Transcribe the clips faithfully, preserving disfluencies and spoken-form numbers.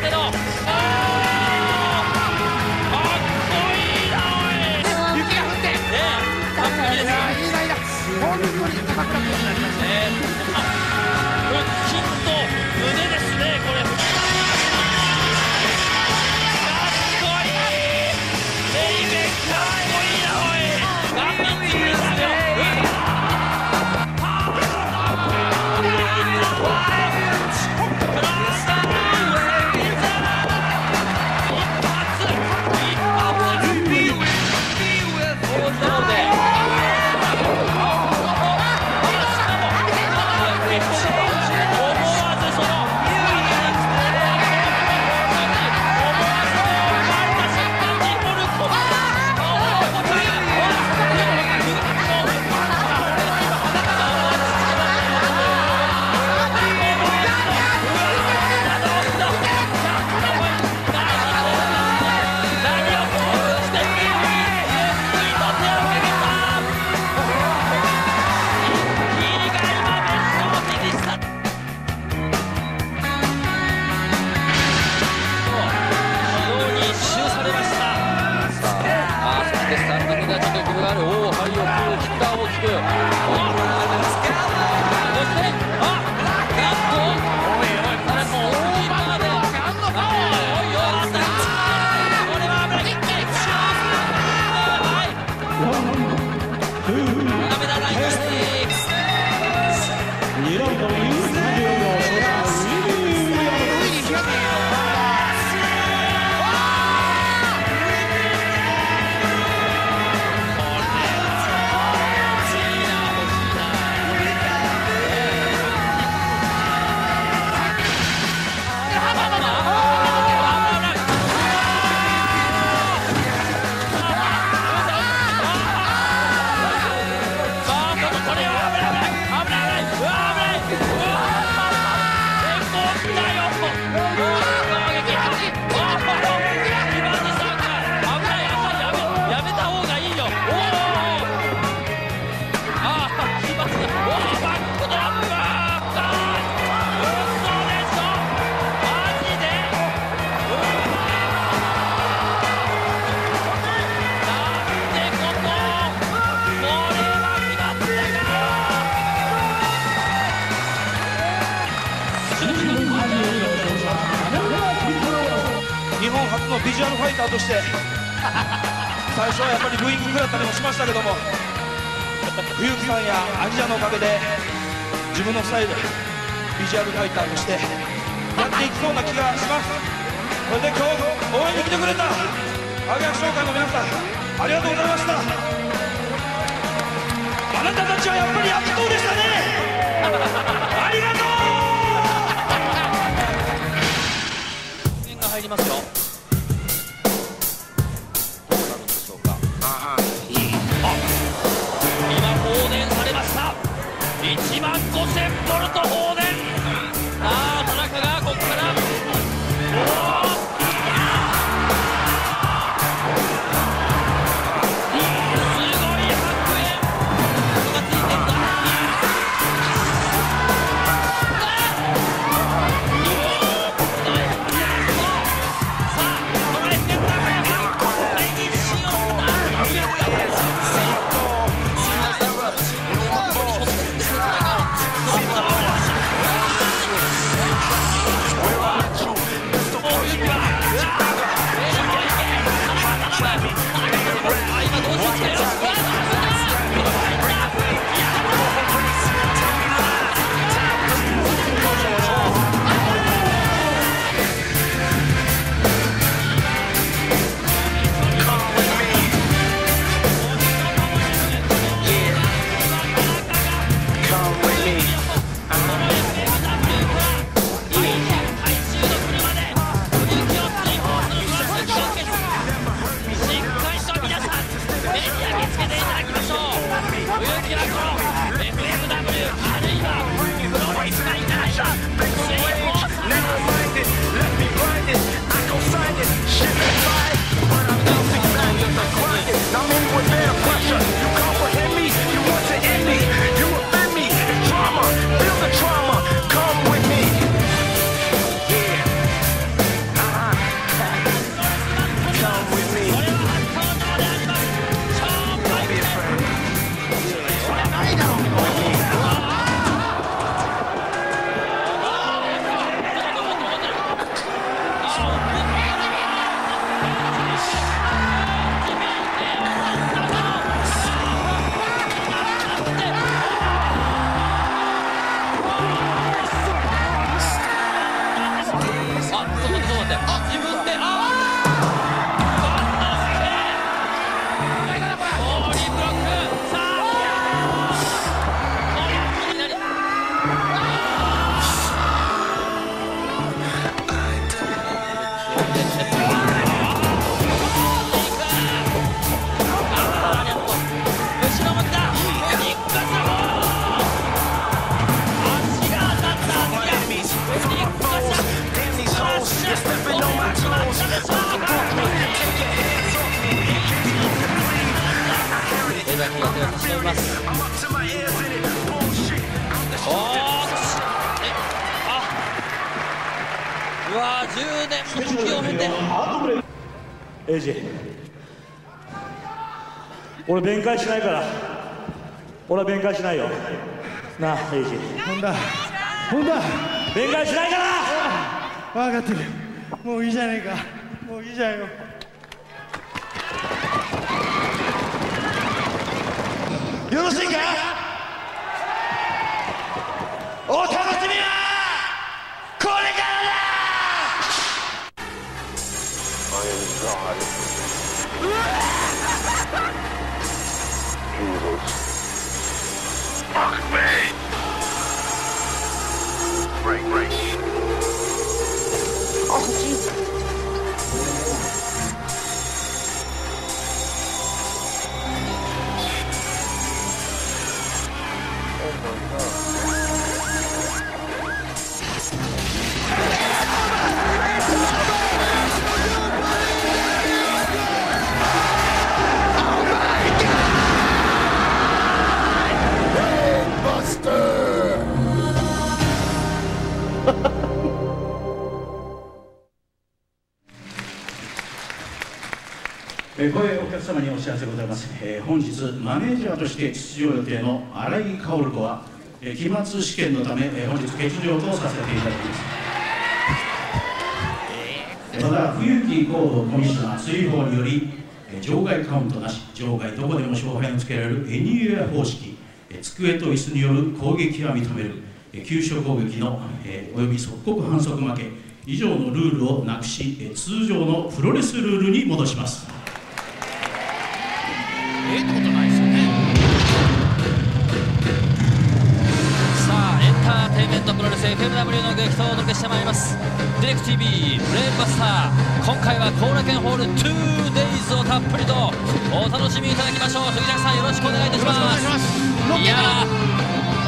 けど、ビジュアルファイターとして最初はやっぱりブーイング食らったりもしましたけども、冬木さんやアジアのおかげで自分のスタイルビジュアルファイターとしてやっていきそうな気がします。それで今日応援に来てくれたアゲアク商会の皆さん、ありがとうございました。あなたたちはやっぱり悪党でしたね。ありがとう。点が入りますよ。いちまんごせんボルト放電。ああ、田中がここからすごい拍手がついてる。て、あ、自分で、ああエイジ、俺弁解しないから。俺は弁解しないよなあ、エイジ。本田、本田、弁解しないから。分かってる、もういいじゃねえか、もういいじゃんよ。よろしいか、お楽しみはこれからだ。ごえお客様にお知らせございます、えー、本日マネージャーとして出場予定の新井薫子は、えー、期末試験のため、えー、本日欠場とさせていただきます。また冬木広報コミッショナー追放により、えー、場外カウントなし、場外どこでも勝敗をつけられるエニウェア方式、えー、机と椅子による攻撃は認める、えー、急所攻撃の、えー、および即刻反則負け以上のルールをなくし、えー、通常のプロレスルールに戻します。ええことないですよね。さあ、エンターテインメントプロレス エフエムダブリュー の激闘をお届けしてまいります。ディレク ティーブイ ブレイブバスター、今回は後楽園ホール ツーデイズ をたっぷりとお楽しみいただきましょう。杉崎さん、よろしくお願いいたします。いや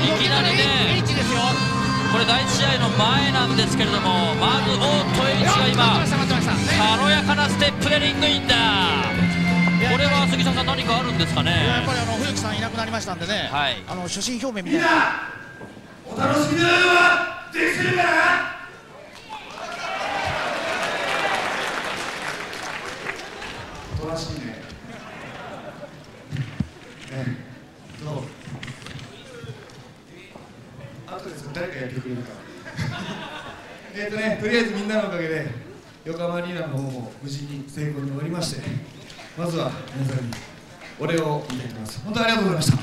ー、いきなりね、これ第一試合の前なんですけれども、まずおっと H が今軽やかなステップでリングインだ。これは杉田さん、何かあるんですかね。やっぱりあの冬木さんいなくなりましたんでね、はい、あの所信表明みたいな。みんなお楽しみのようはできてるかな。おとなしいね。ねどう。あとです誰かやってくれるか。えっとね、とりあえずみんなのおかげで横浜アリーナの方も無事に成功に終わりまして。まずは皆さんにお礼をいただきます。本当にありがとうございました。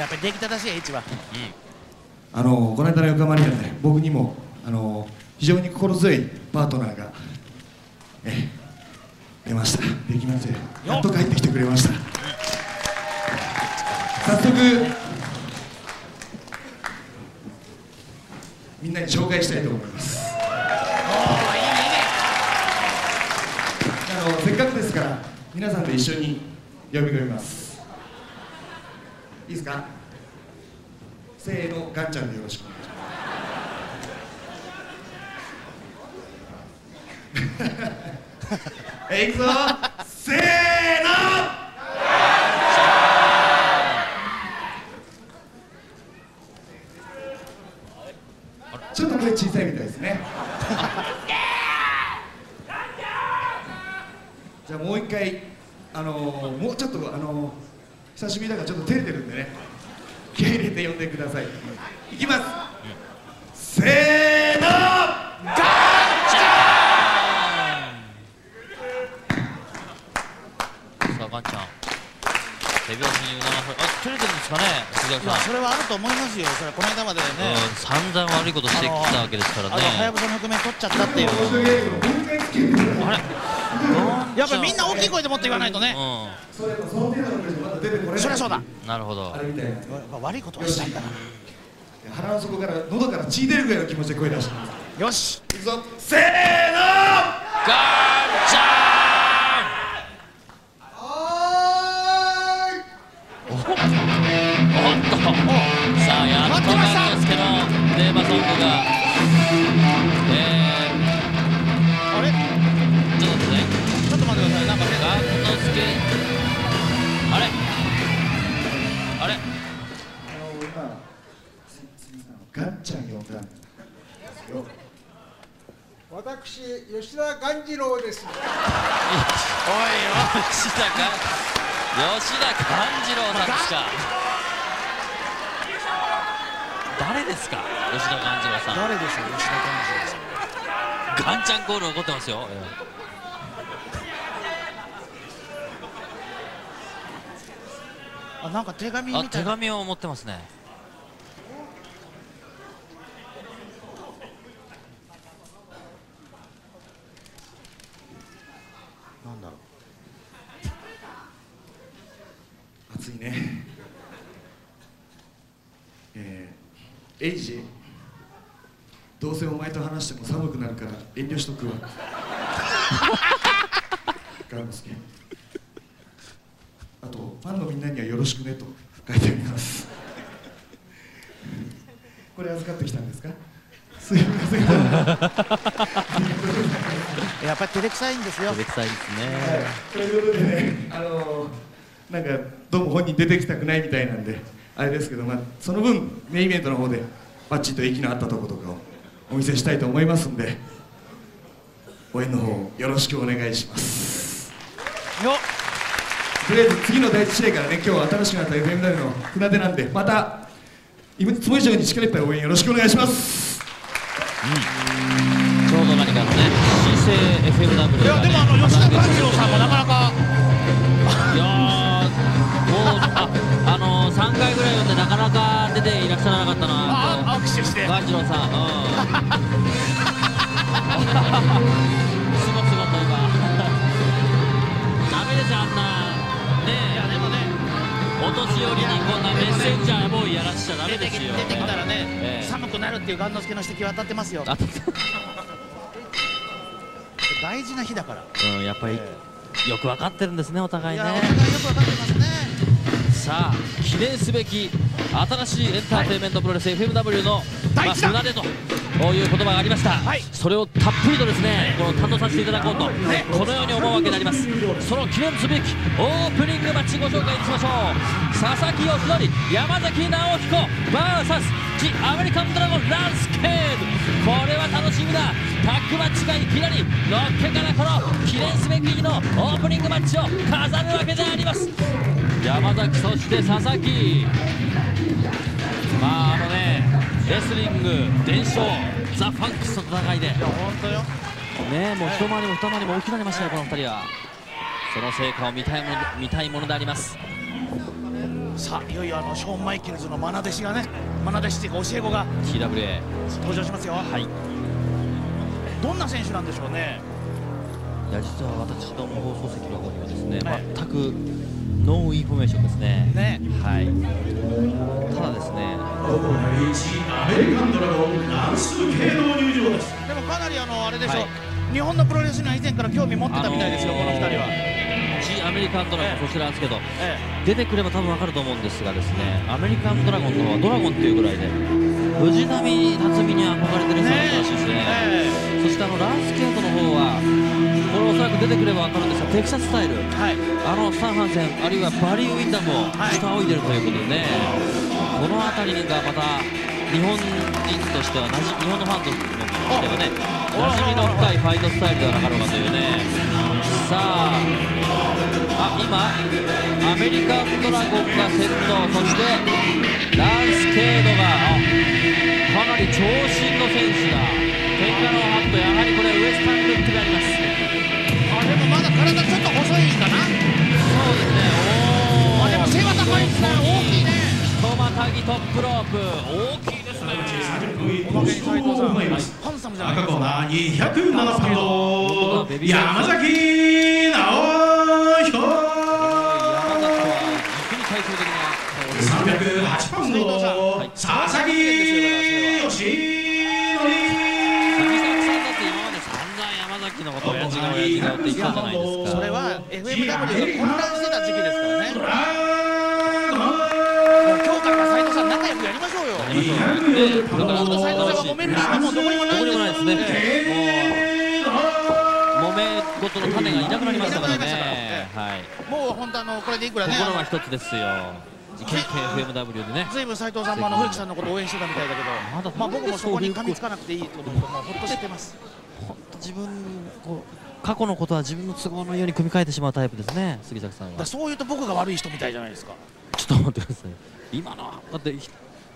やっぱり出来正しい H は、うん、あのこの間の横浜にはね、僕にもあの非常に心強いパートナーがえ出ました。できません、やっと帰ってきてくれました。早速みんなに紹介したいと思います。あのせっかくですから皆さんと一緒に呼び込みます。いいですか。せーの、ガンちゃんでよろしくお願いします。いくぞせーの。ちょっとこれ小さいみたいですね。じゃあもう一回、あのー、もうちょっと、あのー、久しぶりだからちょっと照れてるんでね、気合い入れて呼んでください。いきます、うん、せーのガンちゃん。さあガンちゃん、ゼロびょうにじゅうななふん、あ、取れてるんですかね、杉浦さん。それはあると思いますよ、それはこの間までね、うん、散々悪いことしてきたわけですからね、はやぶさの局面取っちゃったっていう、あれ、やっぱりみんな大きい声でもって言わないとね、うん、そりゃそうだ、なるほど、悪いことはしたんだな、腹の底から、喉から血出るぐらいの気持ちで声出した、よし、いくぞ、せーの、ガンチャー。さあやっとなんですけど、テーマソングが、えー、あれちょっと待ってね、ちょっと待ってください、なんかガンノスケ、あれあれあの今、ガンちゃん呼んだんですよ。私、吉田鴈治郎です。おい、吉田鴈吉田鴈治郎さんですか。誰ですか、吉田鴈治郎さん。誰ですか、吉田鴈治郎さん。ガンちゃんコール起こってますよ。あ、なんか手紙みたいな。手紙を持ってますね。なんだろう。暑いね。えーエイジ、どうせお前と話しても寒くなるから遠慮しとくわ。ガンスケ。あとファンのみんなにはよろしくねと書いてあります。これ預かってきたんですか？すいません。やっぱり照れくさいんですよ。照れくさいですね。ということでね、あのなんかどうも本人出てきたくないみたいなんで。あれですけど、まあ、その分メインイベントの方でバッチリと息の合ったとことかをお見せしたいと思いますんで、応援の方よろしくお願いしますよ。とりあえず次の第一試合からね、今日は新しくなった エフエムダブリュー の船出なんで、またいつも以上に力いっぱい応援よろしくお願いします、うん、ちょうど何かのね姿勢 エフエムダブリュー が、ね、いやでもあの吉田鴈治郎さんもなかなかいやあのさんかいぐらい読んでなかなか出ていらっしゃらなかったな。あ、握手して鴈治郎さん、うん、すごいすごい今ダメですあんなねえ。いやでもね、お年寄りにこんなメッセンジャーボーイやらしちゃダメですよ。出てきたらね、寒くなるっていう鴈之助の指摘は当たってますよ。大事な日だから、うん、やっぱりよく分かってるんですね、お互いね。いや、お互いよく分かってますね。さあ記念すべき新しいエンターテインメントプロレス、はい、エフエムダブリュー の船出、まあ、という言葉がありました、はい、それをたっぷりとですねこの担当させていただこうと、ね、このように思うわけであります。その記念すべきオープニングマッチご紹介いたしましょう。佐々木義則、山崎直彦 ブイエス アメリカンドラゴンランス・ケイド、これは楽しみだ。タッグマッチがいきなりのっけからこの記念すべき日のオープニングマッチを飾るわけであります。山崎、そして佐々木、まああのねレスリング伝承ザ・ファンクスの戦いで、いや本当よね、もう一回りも二回りも大きくなりましたよこのふたりは。その成果を見たいもの見たいものであります。さあいよいよあのショーン・マイケルズの愛弟子がね、愛弟子っていうか教え子が ティーダブリューエー 登場しますよ。はい、どんな選手なんでしょうね。いや実は私ども放送席の方にはですね、はい、全くノーインフォメーションですね。ね、はい。ただですね。アメリカンドラゴンランス・ケイド入場です。でもかなりあのあれでしょう。はい、日本のプロレスには以前から興味持ってたみたいですよ、あのー、この二人は。ジアメリカンドラゴン、ええ、そしてランスケイド、ええ、出てくれば多分わかると思うんですがですね。アメリカンドラゴンの方はドラゴンっていうぐらいで、藤波辰巳に憧れてる人らしいですね。ええ、そしてあのランスケイドの方は。これおそらく出てくれば分かるんですが、テキサススタイル、はい、あのスタンハンセン、あるいはバリー・ウィンダムを下を仰いでいるということでね、はい、この辺りがまた日本人としてはなじ、日本のファンとしてはね、なじみの深いファイトスタイルではなかろうかというね。さあ、あ今、アメリカンドラゴンが先頭、そしてランス・ケイドが、かなり長身の選手が、結果のハット、やはりこれ、ウエスタンルックであります。でもまだ体ちょっと細いんだな。そうですね。おお。あでも背はトップロープ大きいですね。おまけに斉藤さん、ハンサムじゃないですか。赤コーナーにひゃくななパウンド山崎直彦。さんびゃくはちパウンド佐々木義則。のことを親父が親父が追っていったじゃないですか。それは エフエムダブリュー が混乱してた時期ですからね。今日から斉藤さん仲良くやりましょうよ。で、この後斉藤さんが揉めるなんてもうどこにもないですね。もう揉め事の種がいなくなりましたからね。もう本当のこれでいくらね。心は一つですよ。エフエムダブリュー でね、ずいぶん斉藤さんもあの古木さんのことを応援してたみたいだけど、まあ僕もそこに噛みつかなくていいと思うともうほっとしてます。自分こう過去のことは自分の都合のように組み替えてしまうタイプですね、杉崎さんは。そういうと僕が悪い人みたいじゃないですか。ちょっと待ってください。今のだって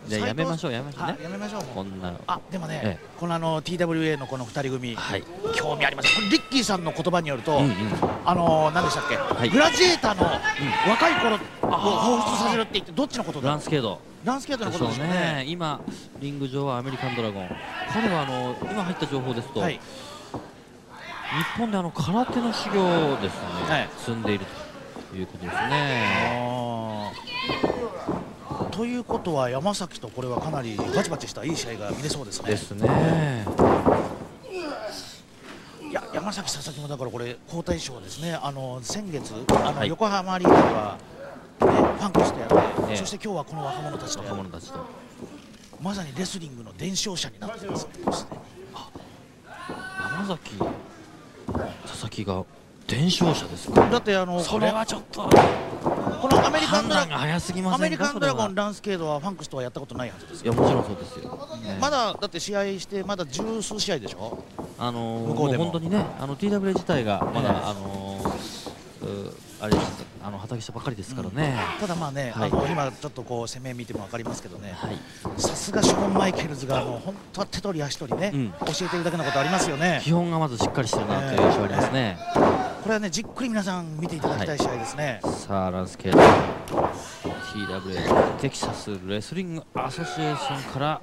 じゃあやめましょうやめましょうね。やめましょう。こんなあでもね、このあの ティーダブリューエー のこのふたり組興味あります。リッキーさんの言葉によると、あの何でしたっけ、グラジエーターの若い頃を彷彿させるって言ってどっちのことだ。ランス・ケイド。ランスケートのことですね。今リング上はアメリカンドラゴン。彼はあの今入った情報ですと。日本であの空手の修行をですね、積んでいるということですね。ということは山崎とこれはかなりバチバチしたいい試合が見れそうですね。ですね。いや山崎佐々木もだからこれ交代賞ですね。あの先月あの横浜アリーナではねファンクしてやって、そして今日はこの若者たちとやる。まさにレスリングの伝承者になっています。山崎佐々木が伝承者ですか。だってあのそれはちょっとこのアメリカンドラゴン早すぎませんか。アメリカンドラゴンランスケードはファンクスとはやったことないはずです。いやもちろんそうですよ。まだだって試合してまだ十数試合でしょ。あの向こうでも本当にねあの ティーダブリューエー 自体がまだあのあれあの畑下ばかりですからね。ただまあね今ちょっとこう攻め見てもわかりますけどね。さすがショーン・マイケルズがもう本当は手取り足取りね教えてるだけのことありますよね。基本がまずしっかりしてるなという印象ありますね。これはねじっくり皆さん見ていただきたい試合ですね。さあランスケイド ティーダブリューエー テキサスレスリングアソシエーションから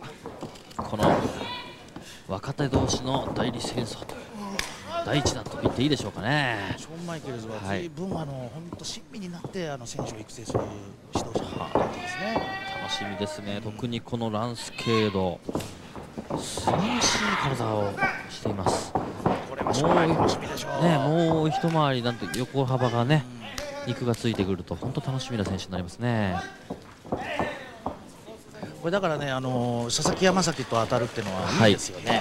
この若手同士の代理戦争と。第一弾と言っていいでしょうかね。ショーン・マイケルズはずいぶんあの本当親身になってあの選手を育成する指導者ですね。楽しみですね。特にこのランス・ケイド素晴らしい体をしています。これは正直楽しみでしょう。ねもう一回りなんて横幅がね肉がついてくると本当楽しみな選手になりますね。これだからねあの佐々木山崎と当たるっていうのはいいですよね。は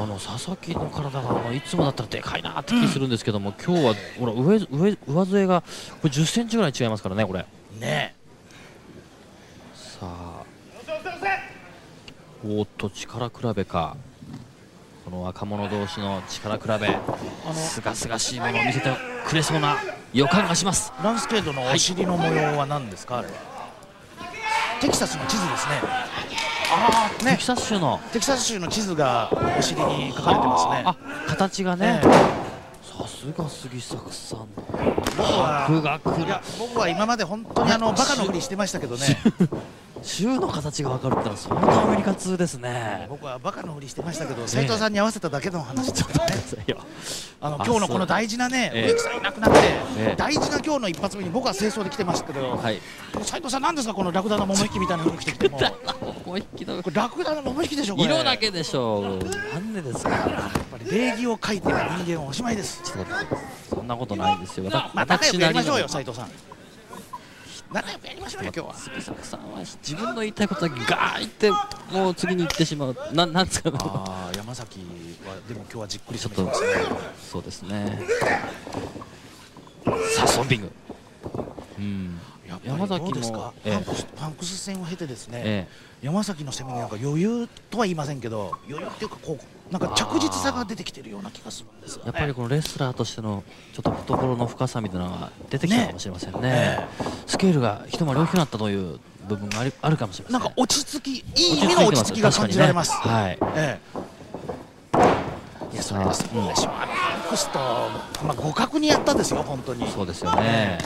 い、あの佐々木の体がいつもだったらでかいなって気するんですけども、うん、今日はほら上上上背がこれじゅっセンチぐらい違いますからねこれ。ねえ。さあ。おっと力比べか。この若者同士の力比べ。すがすがしいものを見せてくれそうな予感がします。ランスケードのお尻の模様は何ですか、はい、あれは。テキサスの地図ですね。テキサス州のテキサス州の地図がお尻に書かれてますね。あ、形がね。さすが杉作さん。僕は今まで本当にあのバカのふりしてましたけどね。州の形が分かるったらそんなアメリカ通ですね。僕はバカのふりしてましたけど、斉藤さんに合わせただけの話ですね。あの今日のこの大事なね、植木さんいなくなって大事な今日の一発目に僕は清掃で来てますけど、斉藤さんなんですかこのラクダの桃引きみたいな服着てきても。これラクダの桃引きでしょ。色だけでしょう。なんでですか。やっぱり礼儀を書いては人間はおしまいです。そんなことないんですよ。仲良くやりましょうよ斉藤さん。仲良くやりましょうよ今日は。杉作さんは自分の言いたいことだけガーッてもう次に行ってしまう。なんなんですか。ああ山崎はでも今日はじっくりちょっとそうですね。さあソンビング。うん。山崎のパンクス戦を経てですね、山崎の攻めになんか余裕とは言いませんけど、余裕っていうかこうなんか着実さが出てきてるような気がするんですが、やっぱりこのレスラーとしてのちょっと懐の深さみたいなのが出てきたかもしれませんね。スケールが一回り大きくなったという部分があるあるかもしれません。なんか落ち着き、いい意味の落ち着きが感じられます。はい。いやそれはそうでしょう。パンクスとまあ互角にやったんですよ本当に。そうですよね。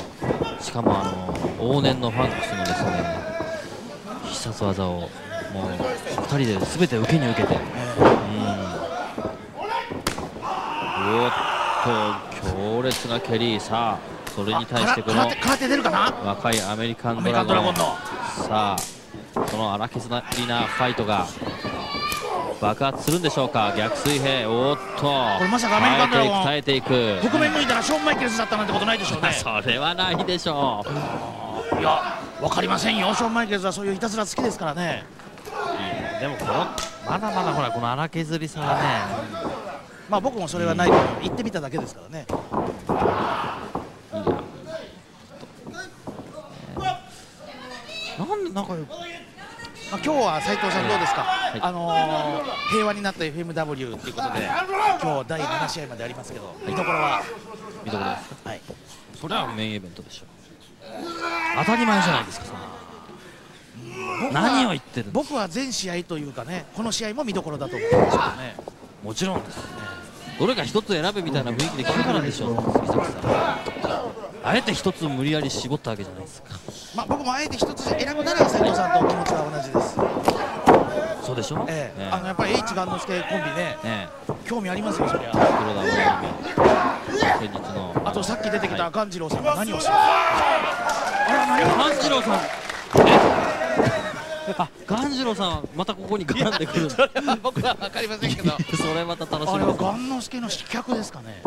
しかもあの往年のファンクスのですね刺す技をもうふたりで全て受けに受けて、うん、おっと強烈な蹴り。さあそれに対してこの若いアメリカンドラゴン、さあその荒削りなファイトが爆発するんでしょうか。逆水平、おっとこれまさかアメリカンドラゴン耐えていく、耐えていく。北面向いたらショーン・マイケルズだったなんてことないでしょうね。それはないでしょう。いや分かりませんよ、ショーン・マイケルズはそういういたずら好きですからね。でもこのまだまだほらこの荒削りさはね、まあ僕もそれはないけど、うん、言ってみただけですからね。なんで仲良く、まあ、今日は斉藤さんどうですか、はい、あのー、平和になった エフエムダブリュー ということで今日だいなな試合までありますけど、はい、見どころは見どころですか。はい、それはメインイベントでしょう。当たり前じゃないですか。何を言ってるんですか。僕は全試合というかね、この試合も見どころだと思うんですけどね。もちろんですね、どれか一つ選べみたいな雰囲気で来たからでしょう。杉崎さんあえて一つ無理やり絞ったわけじゃないですか。まあ僕もあえて一つ選ぶなら斉藤さんと気持ちは同じです。そうでしょう、ええ、あのやっぱり H 雁之助コンビね、ええ、興味ありますよそりゃ。黒田先日のあとさっき出てきた鴈治郎さんが何をしてる、はい、鴈治郎さん、えあ鴈治郎さんまたここに絡んでくる。それは僕は分かりませんけどそれまた楽しみ。あれは雁之助の刺客ですかね。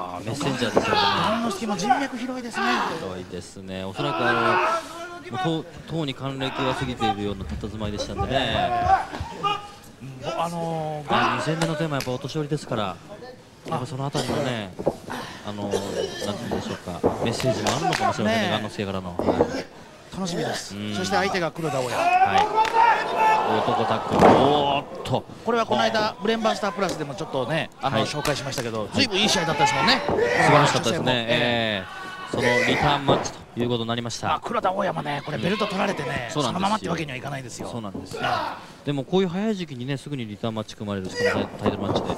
あメッセンジャーですよね。雁之助も人脈広いですね。広いですね。おそらくあの党に還暦が過ぎているような佇まいでしたんでね。あのー、にせんめのテーマはやっぱお年寄りですから、やっぱそのあたりのね、あのー、なんて言うんでしょうか、メッセージもあるのかもしれませんね。雁之助からの。楽しみです。そして相手が黒田親。はい。男タックル。おーっと。これはこの間ブレンバースタープラスでもちょっとね、あの紹介しましたけど、ずいぶんいい試合だったですもんね。素晴らしかったですね。そのリターンマッチということになりました。黒田大山ね、これベルト取られてね、そのままってわけにはいかないですよ。そうなんですよ。でもこういう早い時期にね、すぐにリターンマッチ組まれるしかもタイトルマッチで、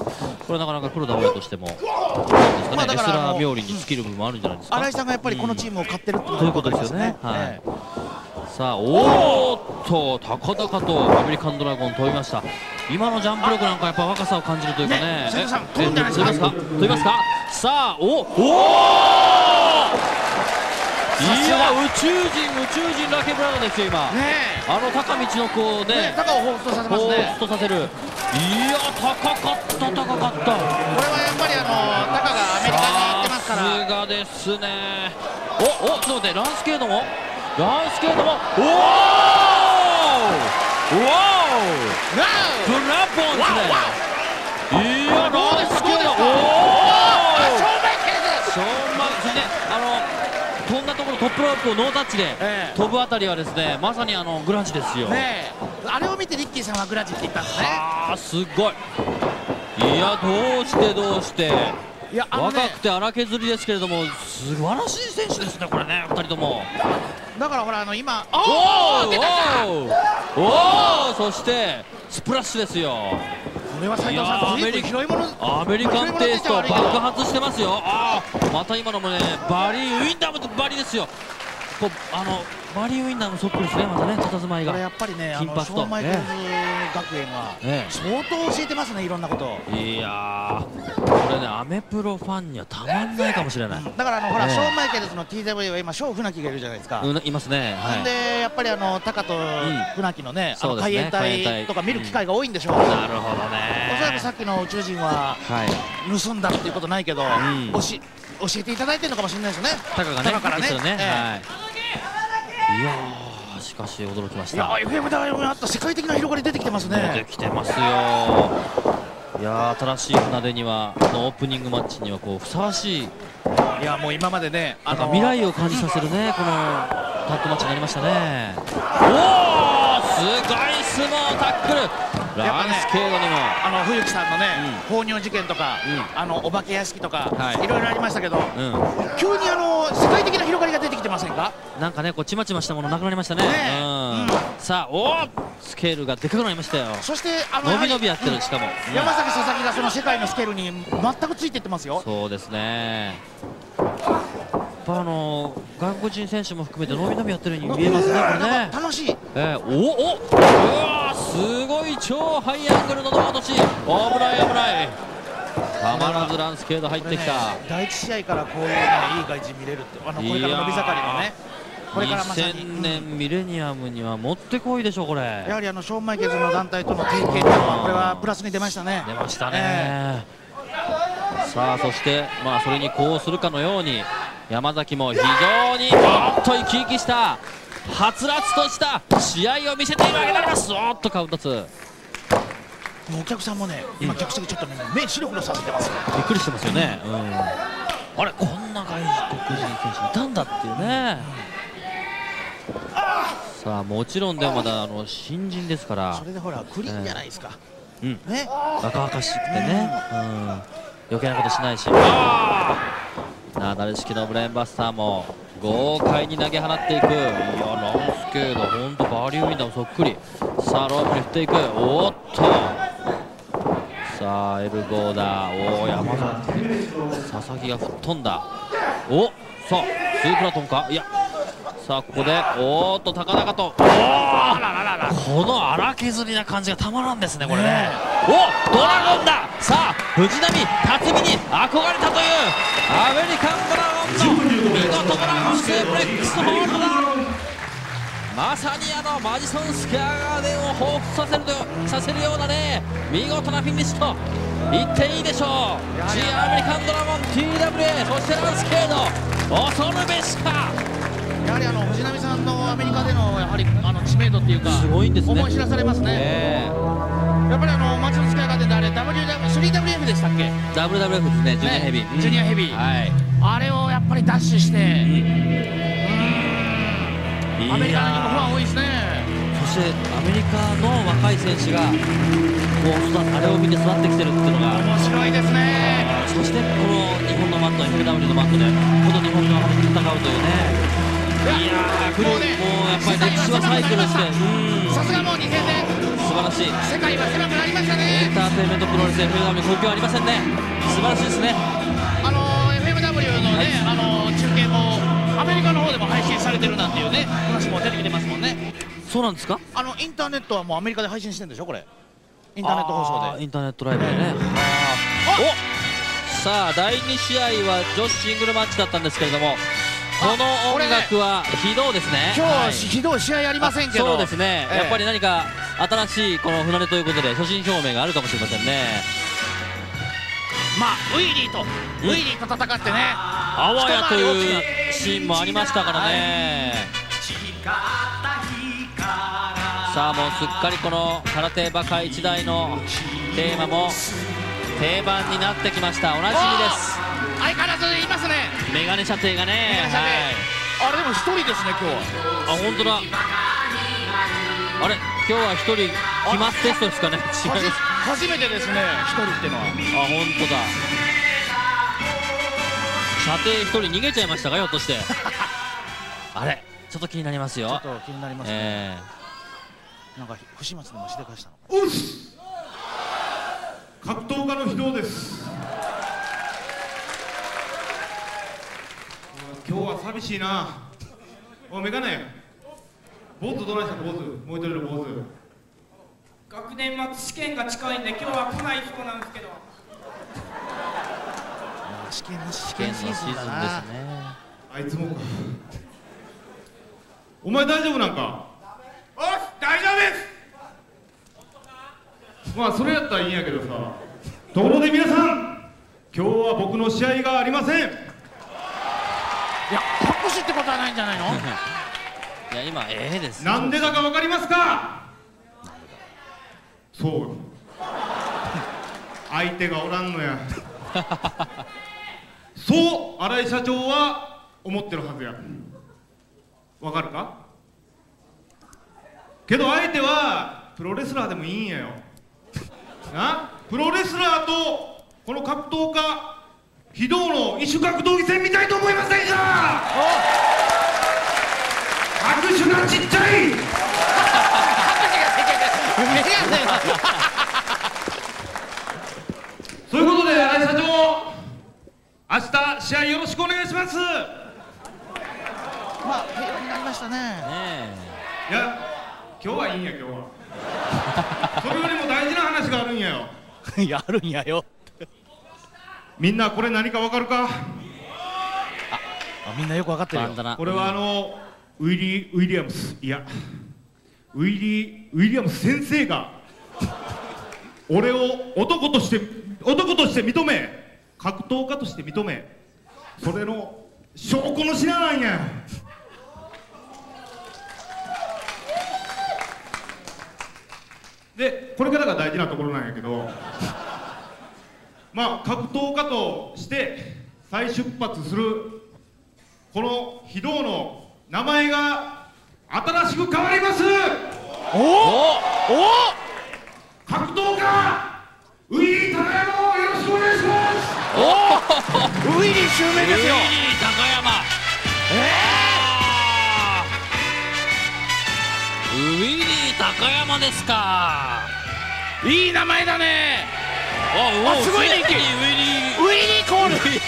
これなかなか黒田大山としても、レスラー冥利に尽きる部分もあるんじゃないですか。新井さんがやっぱりこのチームを勝ってるっていうことですよね。はい。さあ、おーっと高々とアメリカンドラゴン飛びました。今のジャンプ力なんかやっぱ若さを感じるというかね。飛びますか？飛びますか？さあ、おお。いや宇宙人、宇宙人ラケブラーですよ今。あの高道の子をね、高を彷彿とさせますね。彷彿とさせる。いや高かった高かった。これはやっぱりあの高がアメリカに行ってますから。さすがですね。おおちょっと待って、ランスケイドもランスケイドもおおおお。なブラボンですね。いやランスケイドおお。飛んだところトップロープをノータッチで飛ぶあたりはですね、まさにあのグラジですよ。あれを見てリッキーさんはグラジって言ったんですね。ああすごい。いやどうしてどうして。いや若くて荒削りですけれども素晴らしい選手ですねこれねふたりとも。だからほらあの今おおおおそしてスプラッシュですよ。これは斉藤さん、アメリカンテイスト、爆発してますよ。あまた今のもね、バリー・ウィンダムとバリですよ。こうあのバリー・ウィンダムそっくりですね、またね、佇まいが。これやっぱりね、金髪と。マイケルズ学園は相当教えてますね、いろんなこと。いやー、これね、アメプロファンにはたまんないかもしれない。だからあのほら、ショーン・マイケルズの ティーダブリュー は今、ショーン・フナキがいるじゃないですか。いますね。なんでやっぱりあのタカとフナキのね、海援隊とか見る機会が多いんでしょう。なるほどね。おそらくさっきの宇宙人は盗んだっていうことないけど、うん、教えていただいてるのかもしれないですね。タカがね、タカからね。いやー、しかし驚きました。エフエムダブリュー にあった世界的な広がり出てきてますね。出てきてますよ。いやー、新しい船出には、このオープニングマッチにはこうふさわしい。いやもう今までね、あの未来を感じさせるね、このタッグマッチになりましたね。おお、すごい相撲タックル。ランスケイドにもあの冬木さんのね、放尿事件とか、あのお化け屋敷とか、いろいろありましたけど、急にあの世界的な広がりが出てきてませんか。なんかね、こうちまちましたものなくなりましたね。さあ、おスケールがでかくなりましたよ。そして、あの伸び伸びやってる、しかも山崎佐々木がその世界のスケールに全くついていってますよ。そうですね。やっぱあのー、外国人選手も含めて伸び伸びやってるように見えますね、これね。楽しい。えー、おお、うわー、すごい超ハイアングルのドボ落とし。危ない危ない。たまらずランス・ケイド入ってきた、ね。だいいち試合からこういうね、いい外人見れるって、あのこれから伸び盛りのね。にせんねんミレニアムにはもってこいでしょう、これ。やはりあのショーン・マイケルズの団体との提携というのはこれはプラスに出ましたね。出ましたね。えー、さあそしてまあそれに呼応するかのように山崎も非常におっと生き生きしたはつらつとした試合を見せているわけであります。おっとカウントツー。お客さんもね今客席ちょっとね目白黒させてます。びっくりしてますよね。うん、あれこんな外国人選手いたんだっていうね。さあもちろんでもまだあの新人ですから、それでほらクリーンじゃないですか、えー、うんね、若々しくてね、うん、余計なことしないし、なだれ式のブレーンバスターも豪快に投げ放っていく。いやランス・ケイド本当バリューウィンダーもそっくり。さあロープに振っていく。おっとさあエルゴーだ。おお山崎佐々木が吹っ飛んだ。おっさあツープラトンか。いやさあここでおーっと高々と、おーこの荒削りな感じがたまらんですね、これね。おドラゴンだ。さあ藤波辰巳に憧れたというアメリカンドラゴンの見事ドラゴンスープレックスホールドだ。まさにあのマジソンスケアガーデンを彷彿させるとさせるようなね見事なフィニッシュと言っていいでしょう。ジアメリカンドラゴン ティーダブリューエー そしてランス・ケイド恐るべしか。やはりあの藤波さんのアメリカでのやはりあの知名度っていうかすごいんですね。思い知らされますね。えー、やっぱりあのマジのスカイガーデンであれ ダブリューダブリューエフ でしたっけ。 ダブリューダブリューエフ ですね。ジュニアヘビー、ジュニアヘビー、はい、あれをやっぱりダッシュして、うん、アメリカにもファン多いですね。そしてアメリカの若い選手がこうあれを見て育ってきてるっていうのが面白いですね。そしてこの日本のマット エフダブリュー のマットでこの日本のアメリカで戦うというね。いやー、もうね、やっぱり歴史はサイクルして、さすがもうにせんねん、素晴らしい、世界は狭くなりましたね。エンターテインメントプロレス エフエムダブリュー 東京ありませんね。素晴らしいですね。あの エフエムダブリュー のね、あの中継もアメリカの方でも配信されてるなんていうね話もテレビ出ますもんね。そうなんですか。あのインターネットはもうアメリカで配信してるんでしょこれ。インターネット放送で。インターネットライブでね。お、さあだいに試合は女子シングルマッチだったんですけれども。この音楽は非道ですね。今日非道試合ありませんけど、そうですね、やっぱり何か新しいこの船出ということで初心表明があるかもしれませんね。まあウィリーとウィリーと戦ってね、あわやというシーンもありましたからね。さあもうすっかりこの空手バカ一代のテーマも定番になってきました。おなじみです。相変わらずいますね、メガネ射程がね。はい、あれでも一人ですね今日は。あ、本当だ。あれ今日は一人決まって人ですかね。違います。初めてですね一人ってのは。あ、本当だ。射程一人逃げちゃいましたか、ひょっとして。あれちょっと気になりますよ。ちょっと気になりますね。えー、なんか不始末でもしでかしたの。おっ格闘家の非道です。今日は寂しいな。おメガネ坊主どないしたの。坊主もう一人の坊主学年末試験が近いんで今日は来ない人なんですけど。試験の試験シーズンですね。あいつもお前大丈夫なんか。おっ大丈夫です。まあそれやったらいいんやけどさ。ところで皆さん今日は僕の試合がありません。いや拍手ってことはないんじゃないの。いや今ええです。なんでだかわかりますか。そう相手がおらんのや。そう荒井社長は思ってるはずや。わかるか。けど相手はプロレスラーでもいいんやよな。プロレスラーとこの格闘家非道の異種格闘技戦見たいと思いませんか。拍手がちっちゃい。そういうことで荒井社長明日試合よろしくお願いします。まあ平和になりましたね。いや今日はいいんや、今日はそれよりも大事な話があるんやよ。いや、あるんやよ。みんなこれ何かわかるか。あ、みんなよくわかってるよ。これはあのウィリー・ウィリアムス、いやウィリー・ウィリアムス先生が俺を男として男として認め、格闘家として認め、それの証拠の品なんや。で、これからが大事なところなんやけど、まあ格闘家として再出発するこの非道の名前が新しく変わります。おおお、格闘家ウィリー・高山をよろしくお願いします。おおウィリー襲名ですよ、ウィリー高山。えー、ウィリー高山ですか。いい名前だね。あ、すごいね。ウィリーウィリーコールと声をか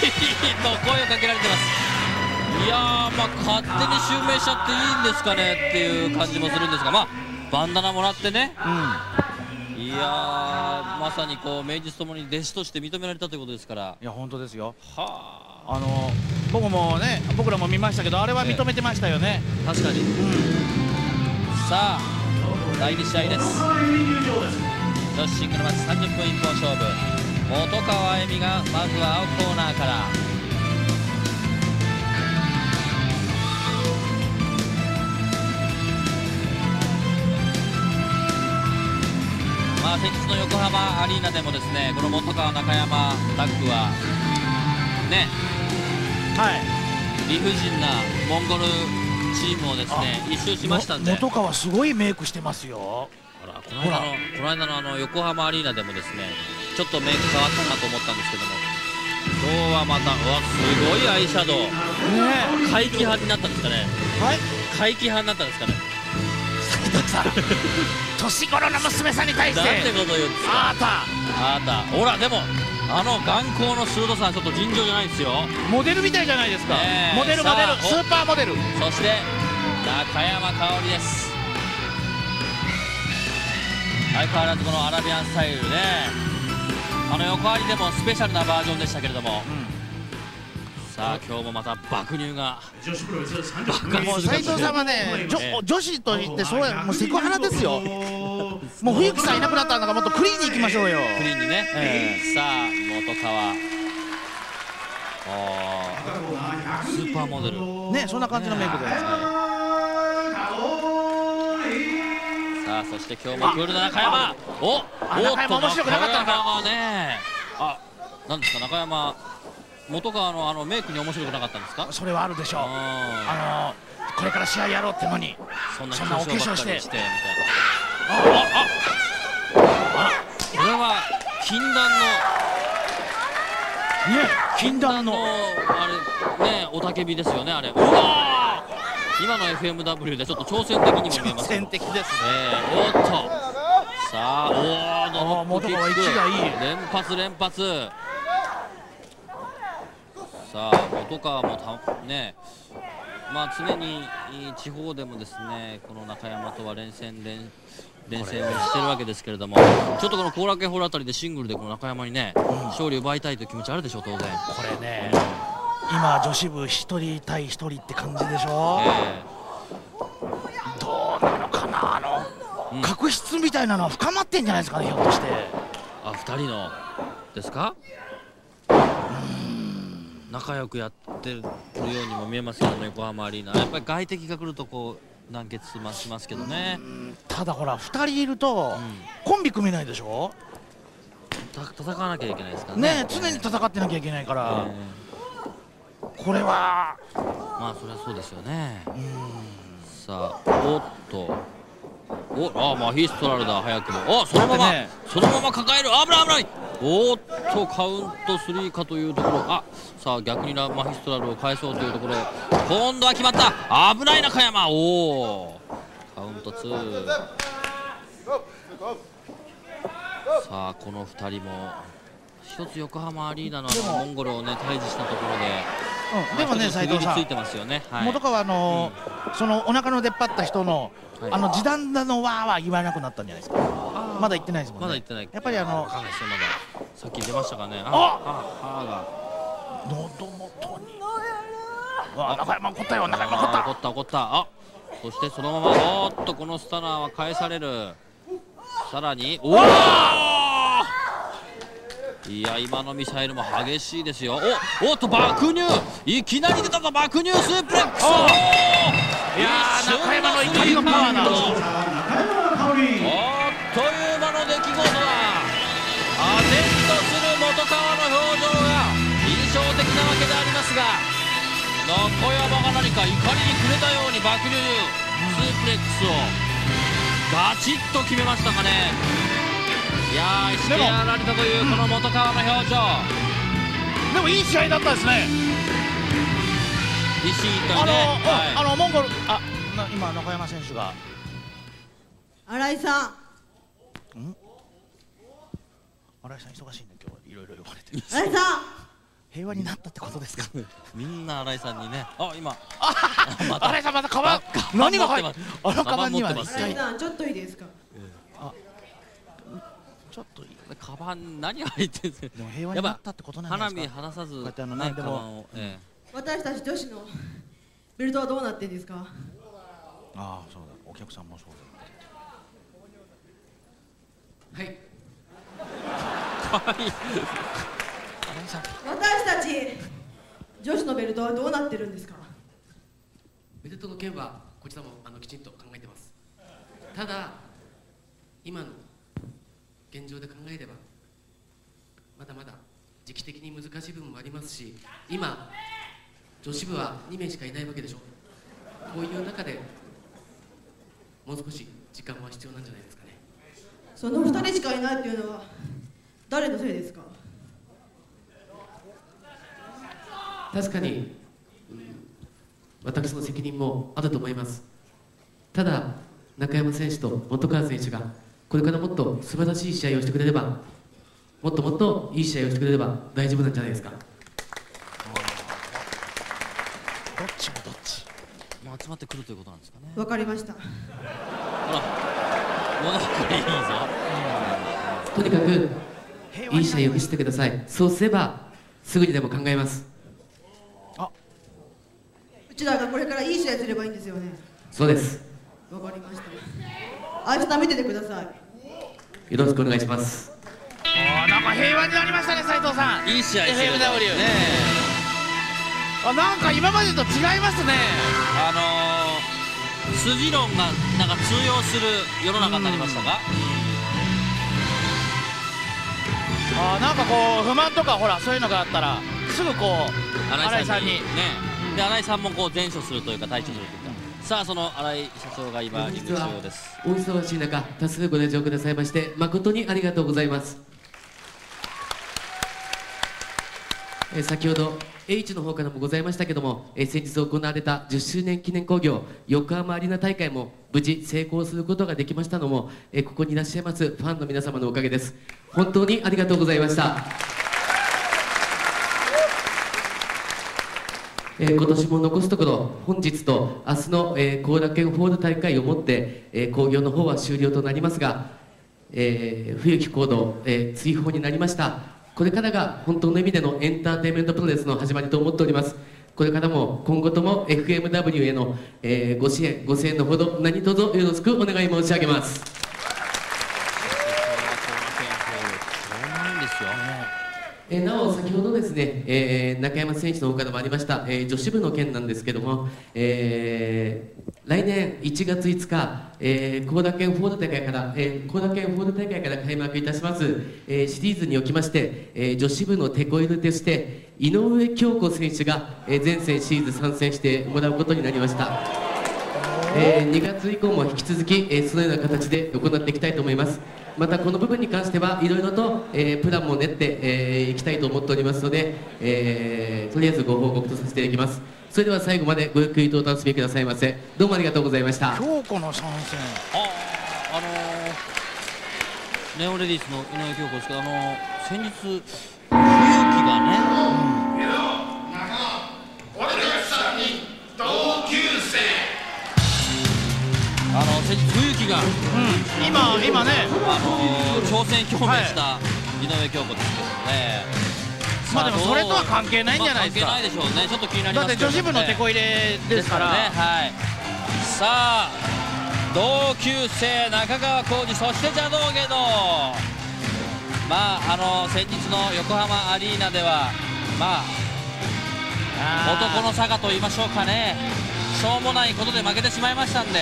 けられてます。いやー、まあ勝手に襲名しちゃっていいんですかねっていう感じもするんですが、まあバンダナもらってね、うん、いやー、まさにこう名実ともに弟子として認められたということですから。いや本当ですよ。はあ、あの僕もね、僕らも見ましたけど、あれは認めてましたよね。確かに、うん、さあだいに試合です。女子シングルマッチさんじゅっぷん一本勝負、本川あゆみがまずは青コーナーから。まあ、先日の横浜アリーナでもですね、この本川中山タッグはね、はい、理不尽なモンゴルチームをですね一周しましたんで。本川すごいメイクしてますよ。あら、この間のこの間のあの横浜アリーナでもですね、ちょっとメイク変わったなと思ったんですけども、今日はまた、うわすごいアイシャドウ、ね、怪奇派になったんですかね。はい、怪奇派になったんですかね。年頃の娘さんに対してなんてこと言うんですか。あーたあーた、ほらでもあの眼光のシュートさん、ちょっと尋常じゃないんですよ。モデルみたいじゃないですか。モデルモデル、スーパーモデル。そして中山香織です。相変わらずこのアラビアンスタイルね、あの横ありでもスペシャルなバージョンでしたけれども、さあ今日もまた爆乳が斉藤さんはね、女子と言ってそうや、もうセクハラですよ。もう冬木さんいなくなったんだから、もっとクリーンに行きましょうよ。クリーンにね。さあ本川スーパーモデルね、そんな感じのメイクで。さあそして今日もクールな中山。おお、中山面白くなかったのかね。あ、なんですか中山。本川のあのメイクに面白くなかったんですか。それはあるでしょう。あのこれから試合やろうってのにそんなお化粧してみたいな。ああ、これは禁断のね、禁断のあれね、おたけびですよねあれ。うわ、今の エフエムダブリュー でちょっと挑戦的にも見えます。挑戦的ですね。おっと、さあ、おお本川一がいい、連発連発。さあ本川もたね、まあ常に地方でもですね、この中山とは連戦連連戦をしてるわけですけれども、ちょっとこの後楽園ホールあたりでシングルでこの中山にね、うん、勝利を奪いたいという気持ちあるでしょう当然。これね、うん、今女子部一人対一人って感じでしょ、えー、どうなのかな、あの、うん、確執みたいなのは深まってんじゃないですかね、ひょっとして。あ、ふたりのですか。仲良くやってるようにも見えますけどね、横浜アリーナ。やっぱり外敵が来るとこう団結しますけどね。ただほらふたりいると、うん、コンビ組めないでしょ。戦わなきゃいけないですからね。ね、常に戦ってなきゃいけないから、えー、これはまあそれはそうですよね。さあ、おっと、お、あー、マヒストラルだ、早くも。あ、そのまま、ね、そのまま抱える、危ない危ない。おっと、カウントスリーかというところ。あ、さあ逆にラマヒストラルを返そうというところ。今度は決まった、危ない中山。おお、カウントツー。さあこのふたりも一つ横浜アリーナのモンゴルをね退治したところで、でもね斉藤さん、元川あのそのお腹の出っ張った人のあの時短だのわーは言わなくなったんじゃないですか。まだ言ってないですもんね。まだ言ってない。やっぱりあのさっき出ましたかね。あ、喉元に。あ、中山怒ったよ。中山怒った。怒った怒った。あ、そしてそのままおっとこのスタナーは返される。さらにおお。いや今のミサイルも激しいですよ。おおっと爆乳いきなり出たぞ、爆乳スープレックス。おーいやー中山の怒りのパワーだ。おっという間の出来事だ。あぜんとする元川の表情が印象的なわけでありますが、中山が何か怒りにくれたように爆乳スープレックスをガチッと決めましたかね。いやー、してやられたというこの元川の表情。でもいい試合だったですね。石井とね、あのモンゴル、あ、今中山選手が新井さん、ん？新井さん忙しいね、今日いろいろ呼ばれてる。新井さん平和になったってことですか。みんな新井さんにね、あ、今新井さんまたカバン、何が入ってます。あのカバンには新井さんちょっといいですか。ちょっとカバン何入ってるんですか。平和になったってことなんですか。花見離さず、私たち女子のベルトはどうなってんですか。ああ、そうだ。お客さんもそうだ。はい。私たち女子のベルトはどうなってるんですか。ベルトの件はこちらもあのきちんと考えてます。ただ今の現状で考えればまだまだ時期的に難しい部分もありますし、今女子部はに名しかいないわけでしょ。こういう中でもう少し時間は必要なんじゃないですかね。そのふたりしかいないっていうのは誰のせいですか。確かに、うん、私の責任もあると思います。ただ中山選手と本川選手がこれからもっと素晴らしい試合をしてくれれば、もっともっといい試合をしてくれれば大丈夫なんじゃないですか。どっちもどっち、まあ、集まってくるということなんですかね。わかりました。ほら、物語いいぞ。とにかくいい試合を見せてください。そうすればすぐにでも考えます。あ、うちらがこれからいい試合すればいいんですよね。そうです。わかりました。明日見ててください。よろしくお願いします。なんか平和になりましたね斉藤さん。いい試合 エフエムダブリュー ね。あ、なんか今までと違いますね。あのー、筋論がなんか通用する世の中になりましたが、あ、なんかこう不満とかほらそういうのがあったらすぐこう新井さんにね、で新井さんもこう善処するというか対処するというか。さあ、その新井社長が今入場です。お忙しい中多数ご来場くださいまして誠にありがとうございます。え先ほど エイチ の方からもございましたけども、え先日行われたじゅっしゅうねん記念興行横浜アリーナ大会も無事成功することができましたのも、えここにいらっしゃいますファンの皆様のおかげです。本当にありがとうございました。えー、今年も残すところ本日と明日の、えー、後楽園ホール大会をもって、えー、興行の方は終了となりますが、えー、冬木公道、えー、追放になりました。これからが本当の意味でのエンターテインメントプロレスの始まりと思っております。これからも今後とも エフエムダブリュー への、えー、ご支援ご声援のほど何卒よろしくお願い申し上げます。えー、なお先ほどですね、えー、中山選手の方からもありました、えー、女子部の件なんですけども、えー、来年いちがついつか、えー、後楽園ホール大会から、えー、後楽園ホール大会から開幕いたします、えー、シリーズにおきまして、えー、女子部のテコ入れとして井上京子選手が、えー、全戦シリーズ参戦してもらうことになりました。えー、にがつ以降も引き続き、えー、そのような形で行っていきたいと思います。またこの部分に関してはいろいろと、えー、プランも練って、えー、いきたいと思っておりますので、えー、とりあえずご報告とさせていただきます。それでは最後までごゆっくりとお楽しみくださいませ。どうもありがとうございました。京子の参戦、あ、あのー、ネオレディースの井上京子ですけど、あのー、先日冬木がね、うん、先冬木が、うん、今今ね、あのー、挑戦表明した井上京子ですけどね、はい、まあでもそれとは関係ないんじゃないですか。関係ないでしょうね。ちょっと気になりますけどね。だって女子部のテコ入れですからね。はい。さあ同級生中川浩二、そして邪道芸能、まああの先日の横浜アリーナではまあ男の差がと言いましょうかね、しょうもないことで負けてしまいましたんで、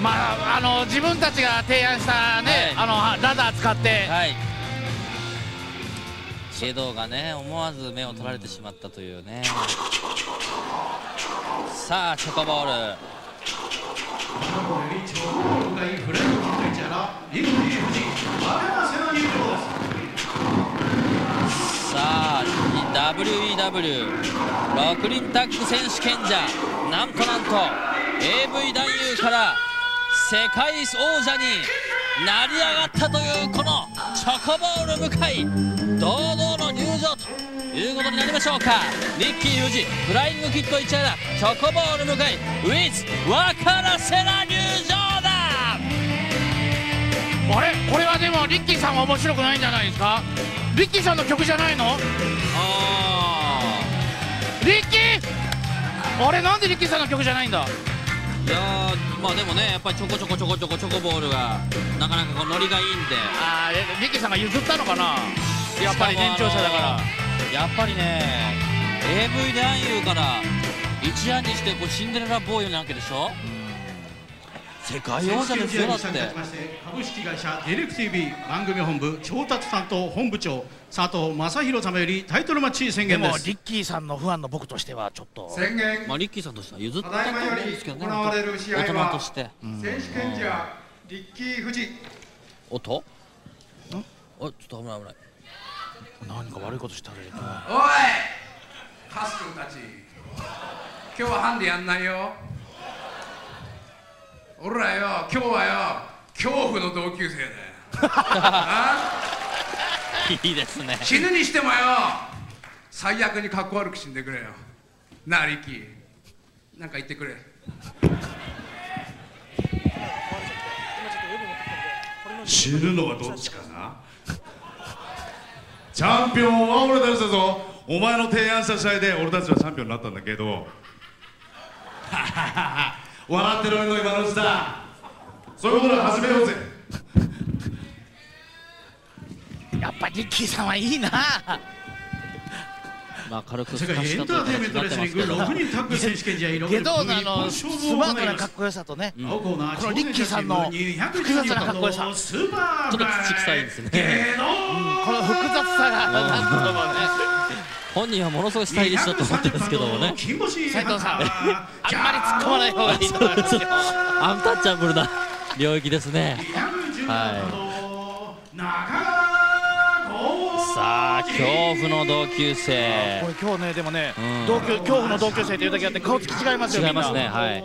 まあ、あの自分たちが提案した、ね、はい、あのラダー使って、ケイドがね、思わず目を取られてしまったというね。さあ、チョコボール。さあ ダブリューイーダブリューろく 輪タッグ選手権者、なんとなんと エーブイ 男優から世界王者に成り上がったというこのチョコボール向井、堂々の入場ということになりましょうか。リッキー藤士、フライングキット市原、チョコボール向井 with 分からせな入場だ。あれ、これはでもリッキーさんは面白くないんじゃないですか。リッキーさんの曲じゃないの？あーリッキー、あれなんでリッキーさんの曲じゃないんだ。いやー、まあでもね、やっぱりちょこちょこちょこちょこチョコボールがなかなかこうノリがいいんで、あーリッキーさんが譲ったのかな、やっぱり年長者だから。やっぱりね エーブイ 男優から一夜にしてこうシンデレラボーイなわけでしょ。世界王者ですよ。だって株式会社ディレク ティーブイ 番組本部調達担当本部長佐藤正弘様よりタイトルマッチ宣言です。でもリッキーさんのファンの僕としてはちょっと宣言、まあリッキーさんとしては譲ったと思うんですけどね。大人として選手権者リッキー富士。おっと、あ、ちょっと危ない危ない。何か悪いことしてあげると。おいカス君たち、今日はハンデやんないよ。俺らよ、今日はよ、恐怖の同級生でいいですね。死ぬにしてもよ、最悪にかっこ悪く死んでくれよ。なあリッキー、なんか言ってくれ。死ぬのはどっちかな。チャンピオンは俺たちだぞ。お前の提案した試合で俺たちはチャンピオンになったんだけど笑ってろよ、今のうちだ。そういうことは始めようぜ。やっぱリッキーさんはいいな。まあ軽くエンターテインメントレスリングろくにんタッグ選手権試合ろくにん、ゲドーナのスマートなかっこよさとね、このリッキーさんの複雑なかっこよさ、ちょっと土臭いですね、この複雑さがなんとでもね、本人はものすごいスタイリッシュだと思ってるんですけどもね、斉藤さん、あんまり突っ込まない方がいいと思いますよ。アンタッチャブルな領域ですね。はい。さあ、恐怖の同級生。これ今日ね、でもね、同級恐怖の同級生というだけあって顔つき違いますよね。違いますね。はい。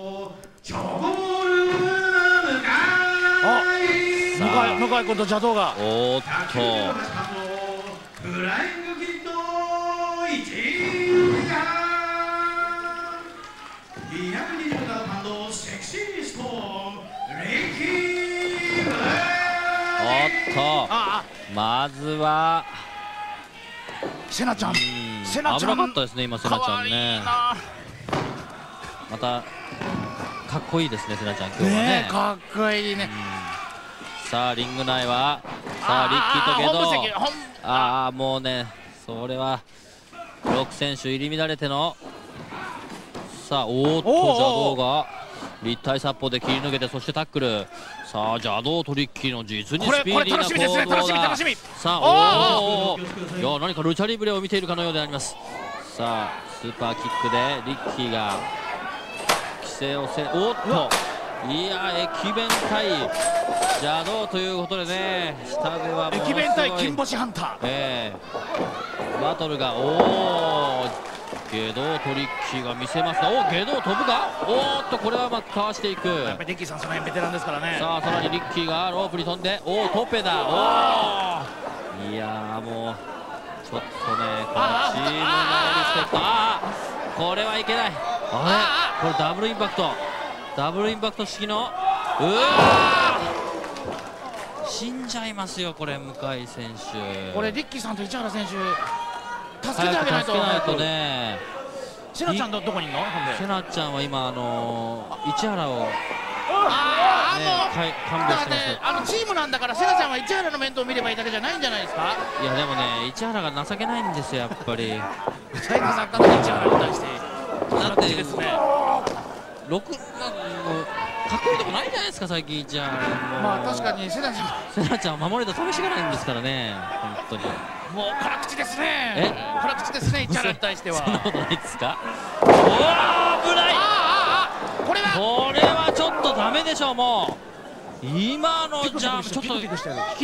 あ、向井向井君と邪道が。おっと。まずはセナちゃん、セナちゃん危なかったですね、今セナちゃんね、またかっこいいですね、セナちゃん今日はね、かっこいいね。さあリング内はさあリッキーとゲド、ああもうね、それはろく選手入り乱れての、さあおっと邪道が立体殺法で切り抜けて、そしてタックル。さあ邪道とリッキーの実にスピーディーな行動だ。さあおー、いや何かルチャリブレを見ているかのようであります。さあスーパーキックでリッキーが規制をせ、おっといや駅弁対邪道ということでね、下では駅弁対金星ハンター、えー、バトルが、おおゲドーとリッキーが見せますが、おゲドー飛ぶか、おーっとこれはまあかわしていく。やっぱりリッキーさんその辺ベテランですからね。さあさらにリッキーがロープに飛んで、おートペだ、おーいやーもうちょっとね、このチームのリスペクト、ああこれはいけない、あれこれダブルインパクト、ダブルインパクト式のうわー、死んじゃいますよこれ、向井選手。これリッキーさんと市原選手助けてあげないと。助けないとね。シナちゃんどこにいんの？シナちゃんは今あの市原を勘弁してます。あのチームなんだから、セナちゃんは市原の面倒を見ればいいだけじゃないんじゃないですか。いやでもね、市原が情けないんですよやっぱり。最後作家の市原に対してだってですね、ろくかっこいいとこないじゃないですか最近市原。まあ確かにセナちゃんセナちゃんを守れた試しがないんですからね、本当に。もう辛口ですね、辛口ですね、市原に対しては。そんなことないですか。おー危ない。これはこれはちょっとダメでしょう。もう今のジャンプちょっと引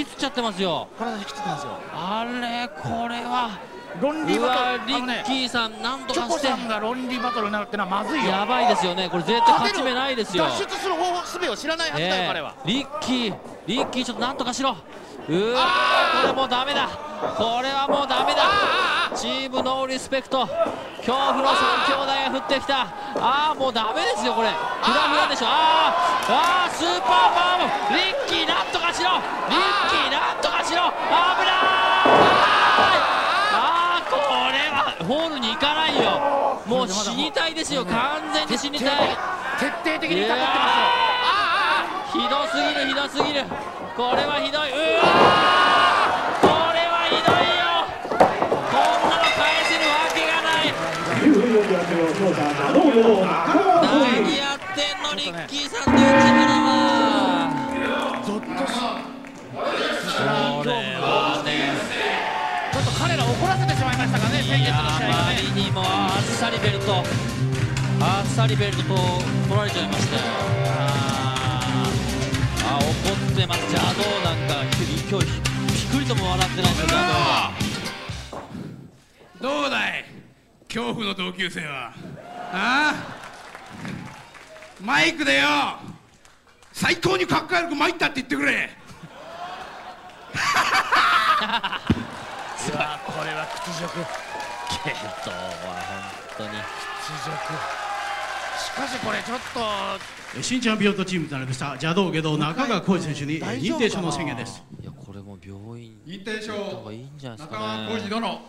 きつっちゃってますよ。体引きつってますよ。あれこれは論理バトル。リッキーさんなんとかして。チョコさんが論理バトルになるってのはまずいよ。やばいですよねこれ、絶対勝ち目ないですよ。脱出する方法すべを知らないはずだよ彼は。リッキーリッキーちょっとなんとかしろ。うわこれもうダメだ、これはもうダメだ。チームノーリスペクト、恐怖の三兄弟が降ってきた。ああもうダメですよこれ、フラフラでしょ。あーあースーパーマン、リッキーなんとかしろ、リッキーなんとかしろ。危ない。ああこれはホールに行かないよ、もう死にたいですよ、完全に死にたい。徹底的に戦ってますよ。ひどすぎる、ひどすぎる、これはひどい。うわこれはひどいよ、こんなの返せるわけがない。何やってんのリッキーさんと内村は。ゾッとしこれはね、ちょっと彼ら怒らせてしまいましたかね、先月の試合はね。あまりにもあっさりベルトあっさりベルトと取られちゃいましたよ。あ怒ってます。邪道なんか今日ひっくりとも笑ってないですよ。どうだい恐怖の同級生は。ああマイクでよ、最高にかっこよく参ったって言ってくれ。うわこれは屈辱。ケイトは本当に屈辱。しかしこれちょっと新チャンピオンとチームとなりました邪道外道中川浩二選手に認定証の宣言です。いやこれも病院認定証中川浩二殿、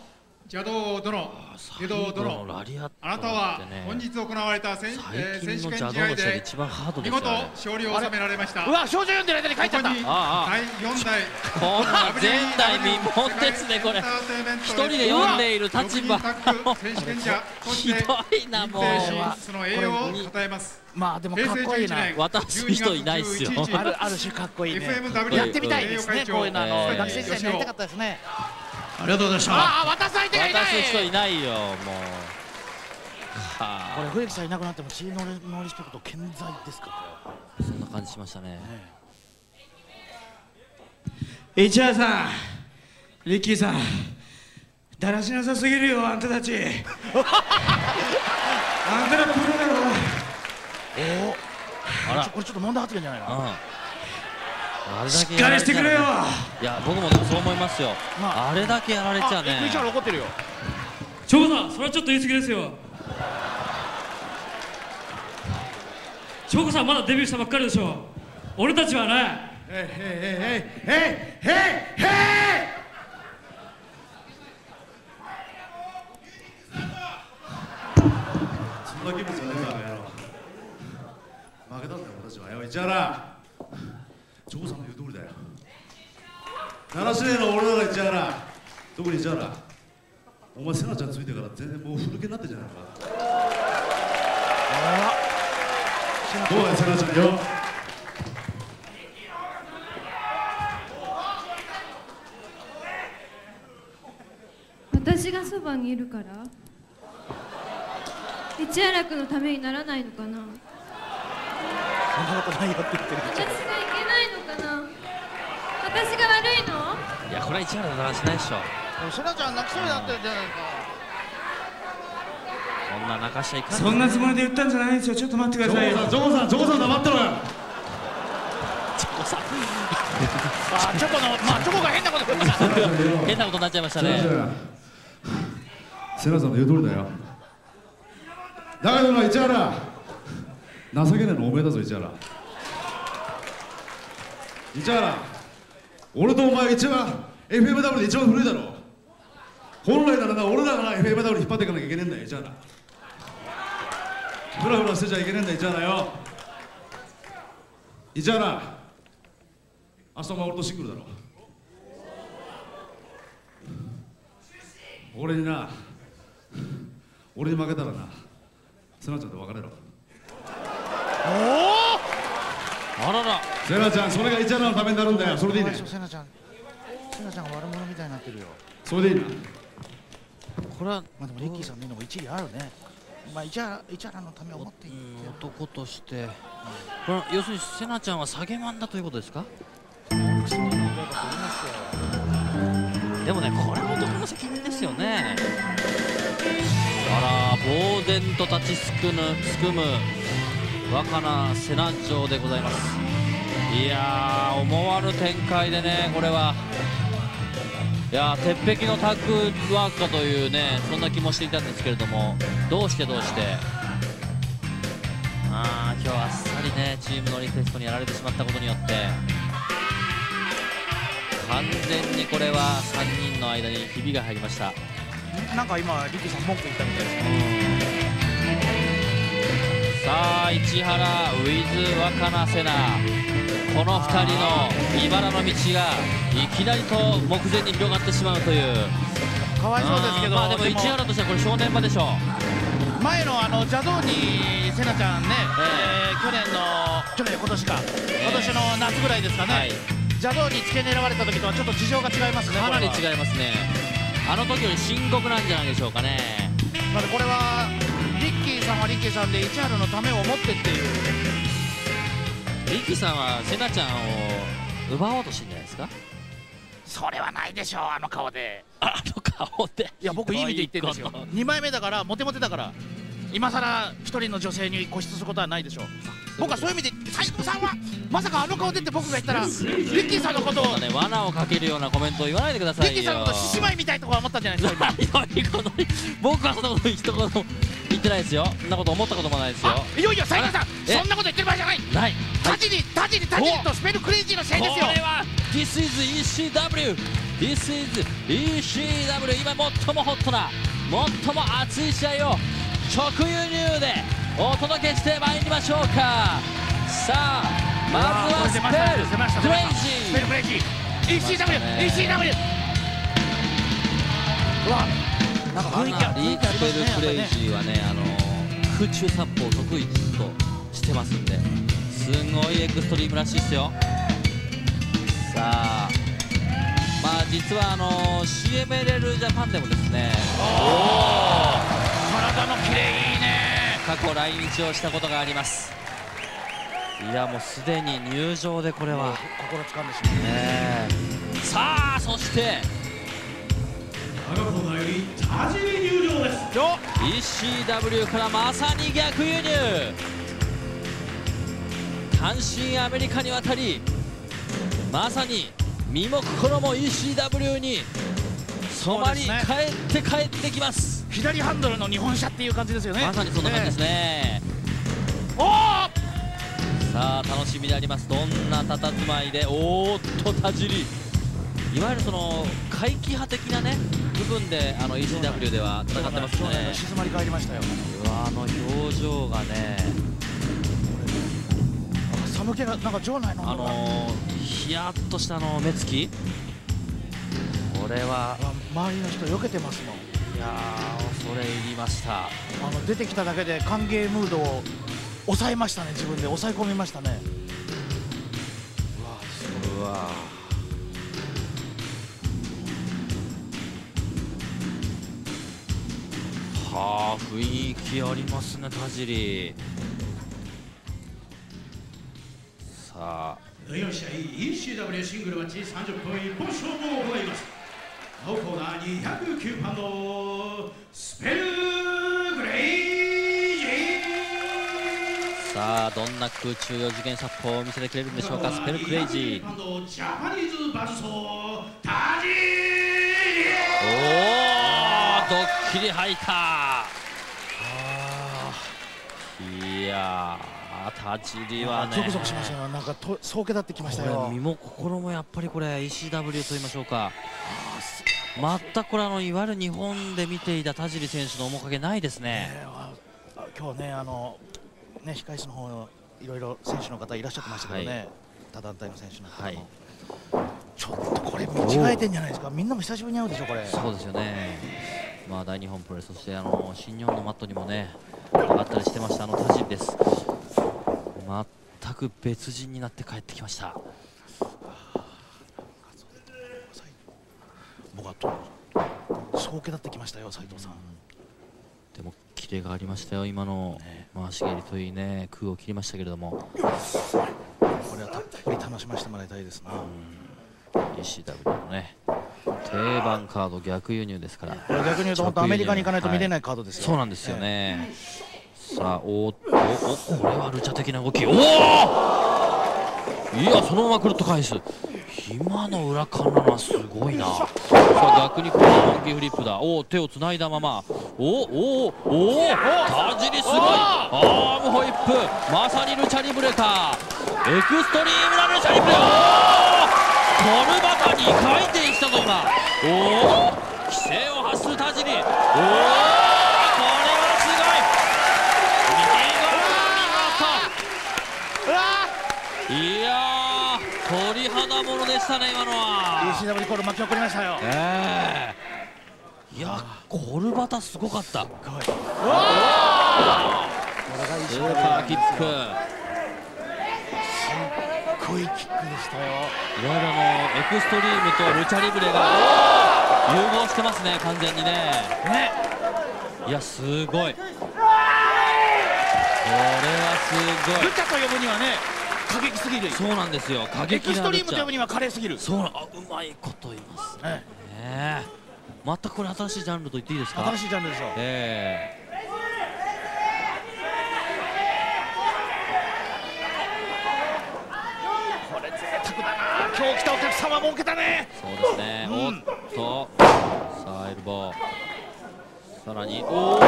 邪道殿、外道殿、あなたは本日行われた選手権試合で見事勝利を収められました。うわ少女読んでる間に書いちゃった。だいよんだいこんな前代未聞ですねこれ、一人で読んでいる立場選手権者として認定進出の栄誉を与えます。まあでもかっこいいな、渡す人いないですよ。あるある種かっこいいね、やってみたいですねこういうの。学生時代になりたかったですね。ありがとうございました。ああ渡す相手がいない、渡す人いないよもう。これ古木さんいなくなってもチームノーリスペクト健在ですか。そんな感じしましたね。市原さん、リッキーさん、だらしなさすぎるよあんたたち。あんたらプロだろ。おおあらこれちょっと問題発言じゃないな。しっかりしてくれよ。いや僕もそう思いますよ。あれだけやられちゃね。ちゃん怒ってるよ。チョコさんそれはちょっと言い過ぎですよ。チョコさんまだデビューしたばっかりでしょ。俺たちはね。ええええええええ。そんな気分じゃねえからやろ。負けたんだよ俺たちは。よ市原。チョコさんの言う通りだよ。ななしゅうねんの俺らが市原、特に市原、お前セナちゃんついてから全然もう古けになってんじゃないか。どうだよセナちゃんよ。私がそばにいるから市原君のためにならないのかな。そんなことないよって言ってる。私がいけないのかな。私が悪いの？いやこれは市原の話ないでしょ。セナちゃん泣きそうになってるじゃないか。そんな泣かしちゃいかん。そんなつもりで言ったんじゃないんですよ。ちょっと待ってください。ジョコさん、ジョコさん黙ってろよ。ジョコさん。ああジョコのまあジョコが変なこと変なことになっちゃいましたね。セナさんの言う通りだよ。だけどな市原。情けないのおめえだぞ市原。じゃあ俺とお前一番 エフエムダブリュー で一番古いだろ。本来ならな、俺らがな エフエムダブリュー 引っ張っていかなきゃいけねえんだよ。じゃあな、フラフラしてちゃいけねえんだよ。じゃあなよ、じゃあな、明日お前俺とシングルだろ。俺にな、俺に負けたらな、セナちゃんと別れろ。おお、あらら、セナちゃん、それがイチャナのためになるんだよ。それでいいね。セナちゃん、セナちゃんが悪者みたいになってるよ。それでいいな。これはまあでもレッキーさんののが一理あるね。まあイチャナのためを持っていって男として、うん、これ要するにセナちゃんは下げマンだということですか？でもね、これも男の責任ですよね。あら、ぼう然と立ちすくむ、すくむ若菜セナ城でございます。いやー、思わぬ展開でね、これは。いやー、鉄壁のタッグワークかというね、そんな気もしていたんですけれども、どうしてどうして、あー、今日あっさりね、チームのリクエストにやられてしまったことによって、完全にこれはさんにんの間にひびが入りました。なんか今、力さん文句言ったみたいですね。さあ、市原 with 若菜セナ、このふたりの茨の道がいきなりと目前に広がってしまうという。かわいそうですけど、まあでも市原としてはこれ正念場でしょう。前のあの邪道にセナちゃんね、えー、去年の去年今年か、えー、今年の夏ぐらいですかね、はい、邪道に付け狙われた時とはちょっと事情が違いますね。かなり違いますね。あの時より深刻なんじゃないでしょうかね。まだこれはリッキーさんはリッキーさんで、市原のためを持ってっていう。リッキーさんはセナちゃんを奪おうとしてるんじゃないですか。それはないでしょう、あの顔で。あの顔で、いや僕いい意味で言ってるんですよ。にまいめだから、モテモテだから、今さらひとりの女性に固執することはないでしょう。僕はそういう意味で、斉藤さんはまさかあの顔出て僕が言ったらリッキーさんのことを罠をかけるようなコメントを言わないでくださいよ。リッキーさんのこと獅子舞みたいとか思ったんじゃないですか。僕はそんなこと一言言ってないですよ。そんなこと思ったこともないですよ。いよいよ斉藤さん、そんなこと言ってる場合じゃない。ない。タジにタジにタジにとスペルクレイジーのせいですよ。これは This is イーシーダブリュー This is イーシーダブリュー、 今最もホットな、最も熱い試合を直輸入でお届けしてまいりましょうか。さあ、まずはスペルクレイジー、スペルクレイジー、 イーシーダブリュー、 イーシーダブリュー、 うわ、なんか雰囲気あるね。スペルクレイジーはね、あの空中殺法を得意としてますんで、すごいエクストリームらしいですよ。さあ、まあ実はあの シーエムエルエル ジャパンでもですね、おお、体のキレいいね。過去来日をしたことがあります。いや、もうすでに入場でこれは心掴んでしまうね。さあ、そして我が子のより多治見入場です。 イーシーダブリュー からまさに逆輸入、単身アメリカに渡り、まさに身も心も イーシーダブリュー に染まり、ね、帰って帰ってきます。左ハンドルの日本車っていう感じですよね。まさにそんな感じですね。おお、さあ楽しみであります。どんなたたずまいで、おーっと田尻、いわゆるその怪奇派的なね部分であの イーシーダブリュー では戦ってますね。静まり返りましたよ。うわ、あの表情がね、寒気がなんか場内のあのヒヤッとしたあの目つき、これは周りの人避けてますもん。いやー、恐れ入りました。あの出てきただけで歓迎ムードを抑えましたね。自分で抑え込みましたね。うわ、それははあ、雰囲気ありますね、田尻。さあ、だいよん試合 イーシーダブリュー シングルマッチさんじゅっぷん一本勝負を行います。青コーナーにひゃくきゅうばんのスペルクレイジー。さあ、どんな空中四次元殺法を見せてくれるんでしょうか、スペルクレイジー。ジャパニーズバンソータジー。おお、ドッキリ入った。いやー、ああ、立ち入りはね。ゾクゾクしましたよ。なんかとそうけ立ってきましたよ。身も心もやっぱりこれ イーシーダブリュー と言いましょうか。全くこれあのいわゆる日本で見ていた田尻選手の面影ないですね。今日ねあのね控室の方のいろいろ選手の方いらっしゃってましたけどね。はい、他団体の選手の方も。はい、ちょっとこれ見違えてんじゃないですか。みんなも久しぶりに会うでしょこれ。そうですよね。まあ大日本プロレス、そしてあの新日本のマットにもね上がったりしてましたあの田尻です。全く別人になって帰ってきました。僕はとそうけだってきましたよ斉藤さん。でもキレがありましたよ今の回し蹴りといいね空を切りましたけれども、これはたっぷり楽しませてもらいたいですな。 イーシーダブリュー のね定番カード逆輸入ですから、逆に言うと本当アメリカに行かないと見れないカードですよ、はい、そうなんですよね、えー、さあおーっとおこれはルチャ的な動き、おおいやそのままくるっと返す今の裏からはすごいな。さあ逆にこのモンキーフリップだ。おお手をつないだままおおおお田尻すごいアームホイップ、まさにルチャリブレかエクストリームなルチャリブレ、おおコルバタにかい転したぞ今、おお規制を発する田尻、おおこれはすごい、見事見事、いやー鳥肌ものでしたね今のは。 イーシーダブリュー コール巻き起こりましたよ、えー、いやコルバタすごかった、スーパーキックすごいキックでしたよ。いわゆるあのエクストリームとルチャリブレが融合してますね完全にね。ねいやすごい。これはすごい。ルチャと呼ぶにはね過激すぎる。そうなんですよ。過激なルチャ。エクストリームと呼ぶには華麗すぎる。そうな、あうまいこと言いますね。ね全くこれ新しいジャンルと言っていいですか。新しいジャンルでしょう。えー今日来たお客様も受けたね。そうですね。うん、おっと、さあエルボー。さらに、おお、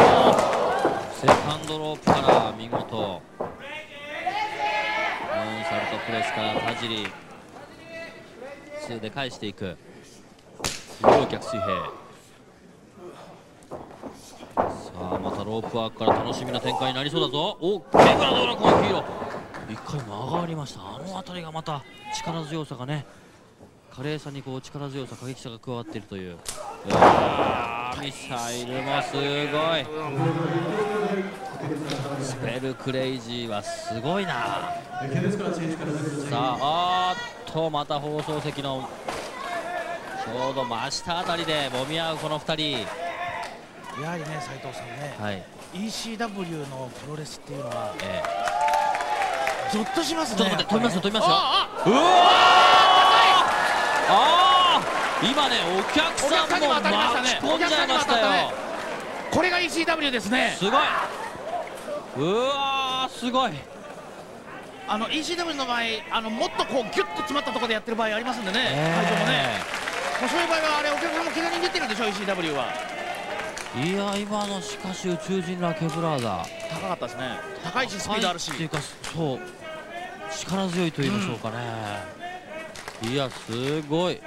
セカンドロープから見事。モンサルトプレスから田尻。数で返していく。両脚水平。さあまたロープワークから楽しみな展開になりそうだぞ。お、ケンブラドラコンヒーロー。一回曲がりました。あの辺りがまた力強さがね、華麗さにこう力強さ、過激さが加わっているという。うわーミサイルもすごい。スペルクレイジーはすごいな。さあ、あーっとまた放送席のちょうど真下あたりでもみ合うこのふたり。やはりね斉藤さんね、はい、イーシーダブリュー のプロレスっていうのは。ええゾッとしますね。飛びますよ飛びますよ。うわあ今ねお客さんも巻き込んじゃいましたよ。これが イーシーダブリュー ですね。すごい。うわすごい。あの イーシーダブリュー の場合あのもっとこうギュッと詰まったところでやってる場合ありますんでね。会場もね。そういう場合はあれお客さんも気軽に出てるでしょ イーシーダブリュー は。いや今のしかし宇宙人ラケブラーだ高かったですね。高いしスピードあるしっていうかそう力強いと言いましょうかね、うん、いやすごい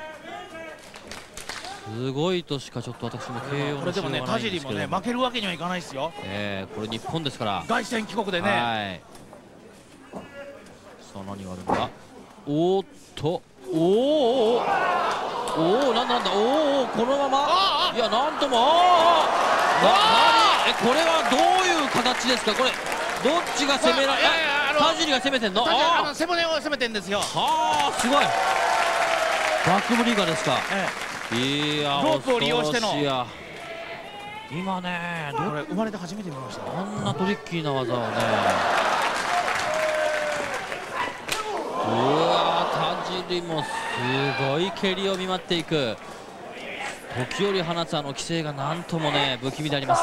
すごいとしかちょっと私も形容のしようがないんですけど、これでもね田尻もね負けるわけにはいかないですよ、えー、これ日本ですから凱旋帰国でね。さあ何があるんだ。おーっとおーおーおーなんだなんだおーおーこのままいやなんともああこれはどういう形ですか。これどっちが攻められ田尻が攻めてんの。背骨を攻めてんですよ。はあすごいバックブリーガーですか。いやロープを利用しての今ねこれ生まれて初めて見ました。あんなトリッキーな技をね。うわ田尻もすごい蹴りを見舞っていく。時折放つあの規制がなんともね不気味であります。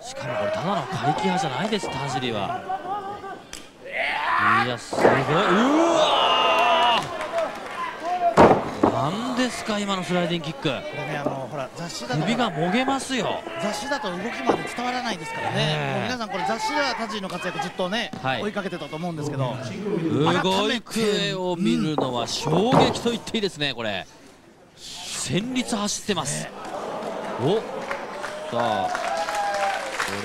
しかもこれただの怪奇派じゃないです田尻は。いやすごいうわーなんですか今のスライディングキック。これね、あのほら雑誌だと首がもげますよ。雑誌だと動きまで伝わらないですからね。もう皆さんこれ雑誌はタジの活躍ずっとね、はい、追いかけてたと思うんですけど、動いてを見るのは衝撃と言っていいですね。これ戦慄走ってます。ね、お、さあこ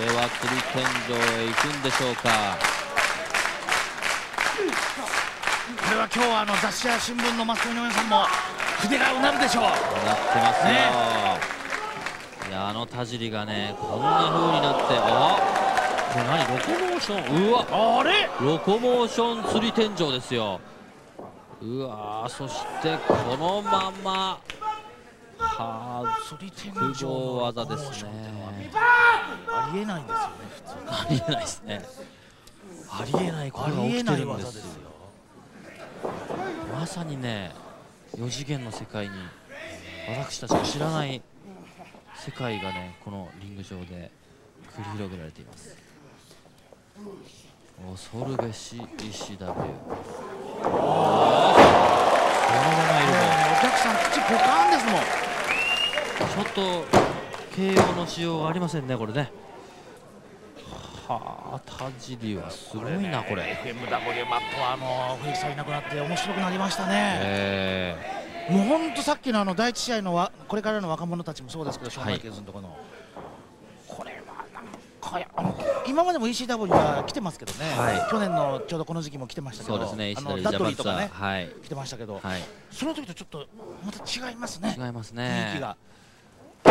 れは首天井へ行くんでしょうか。これは今日はあの雑誌や新聞のマスコミの皆さんも筆がうなるでしょう。なってますよ、ね、いやあの田尻がねこんな風になって、あこれ何ロコモーション、うわあれロコモーション釣り天井ですよ。うわそしてこのままは複合技ですね。ありえないんですよね。ありえないですね。ありえないこれが起きてるんですよ。まさにね、よ次元の世界に私たちが知らない世界がねこのリング上で繰り広げられています。恐るべし イーシーダブリュー。 このままいるもお客さん口ポカンですもん。ちょっと ケーオー の仕様がありませんねこれね。はあ、田尻はすごいなこれ。エフエムダブリュー マットはあの藤木さんいなくなって面白くなりましたね。もう本当さっきのあの第一試合のわこれからの若者たちもそうですけど、ショーン・マイケルズのところの、はい、これはなんかやあの今までも イーシーダブリュー は来てますけどね、はい、去年のちょうどこの時期も来てましたけど、そうですね、あのダッドリーとかね、はい、来てましたけど、はい、その時とちょっとまた違いますね。違いますね。雰囲気が。う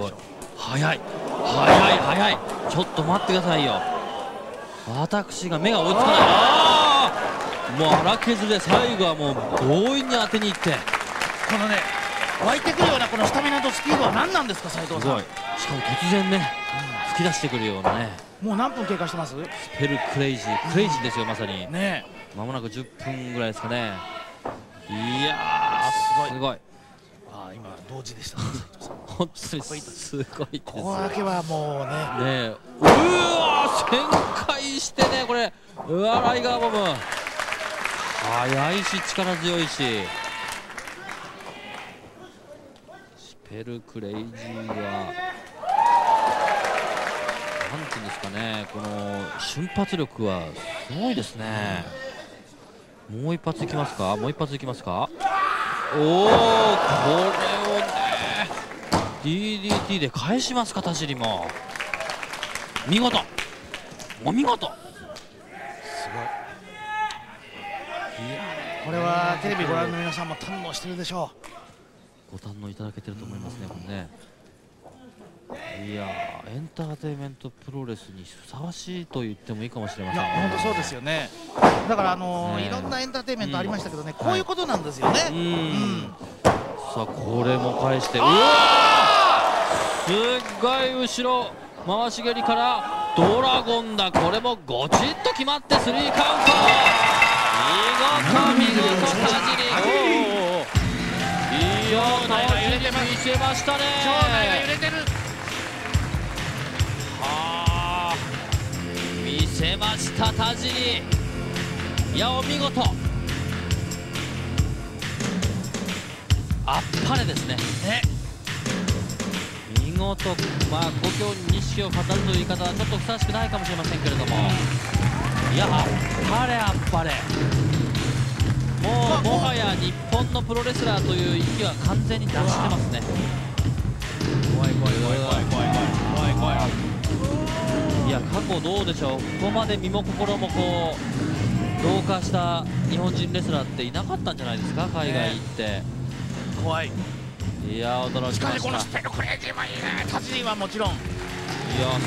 わ早い早い早い、ちょっと待ってくださいよ、私が目が追いつかない。ああもう荒削りで最後はもう強引に当てにいって、このね湧いてくるようなこのスタミナとスピードは何なんですか斉藤さん。しかも突然ね、うん、吹き出してくるようなね。もう何分経過してます。スペルクレイジークレイジーですよ、うん、まさにね。まもなくじゅっぷんぐらいですかね。いやーすごいすごい。ああ今同時でした、ね、斉藤さん本当にすごい。ここだけはもうね。ねうわ旋回してねこれ。うわライガーボム。速いし力強いし。スペルクレイジーはなんていうんですかね、この瞬発力はすごいですね。もう一発いきますか。もう一発いきますか。おおこれをね。ディーディーティー で返しますか田尻も。見事お見事。すごい。いやこれはテレビご覧の皆さんも堪能してるでしょう。ご堪能いただけてると思いますねこれね。いやエンターテインメントプロレスにふさわしいと言ってもいいかもしれませんね。いや本当そうですよね。だからあのー、いろんなエンターテインメントありましたけどね、うん、こういうことなんですよね。はい、うん、さあこれも返して、うわすっごい後ろ回し蹴りからドラゴンだ。これもゴチッと決まってスリーカウント。見事見事田尻、いいよ見せましたね。場内が揺れてる。はあ見せました田尻。いやお見事、あっぱれですね。ね見事、まあ、故郷に錦を語るという言い方はちょっとふさわしくないかもしれませんけれども、いやあっぱれあっぱれ、もうもはや日本のプロレスラーという息は完全に出してますね。怖い怖い怖い怖い怖い怖い怖い。いや過去どうでしょう、ここまで身も心もこう同化した日本人レスラーっていなかったんじゃないですか、海外行って、ね、怖い。いや驚きました。しかしこのスペルクレイジーはいいね。タジーはもちろんいや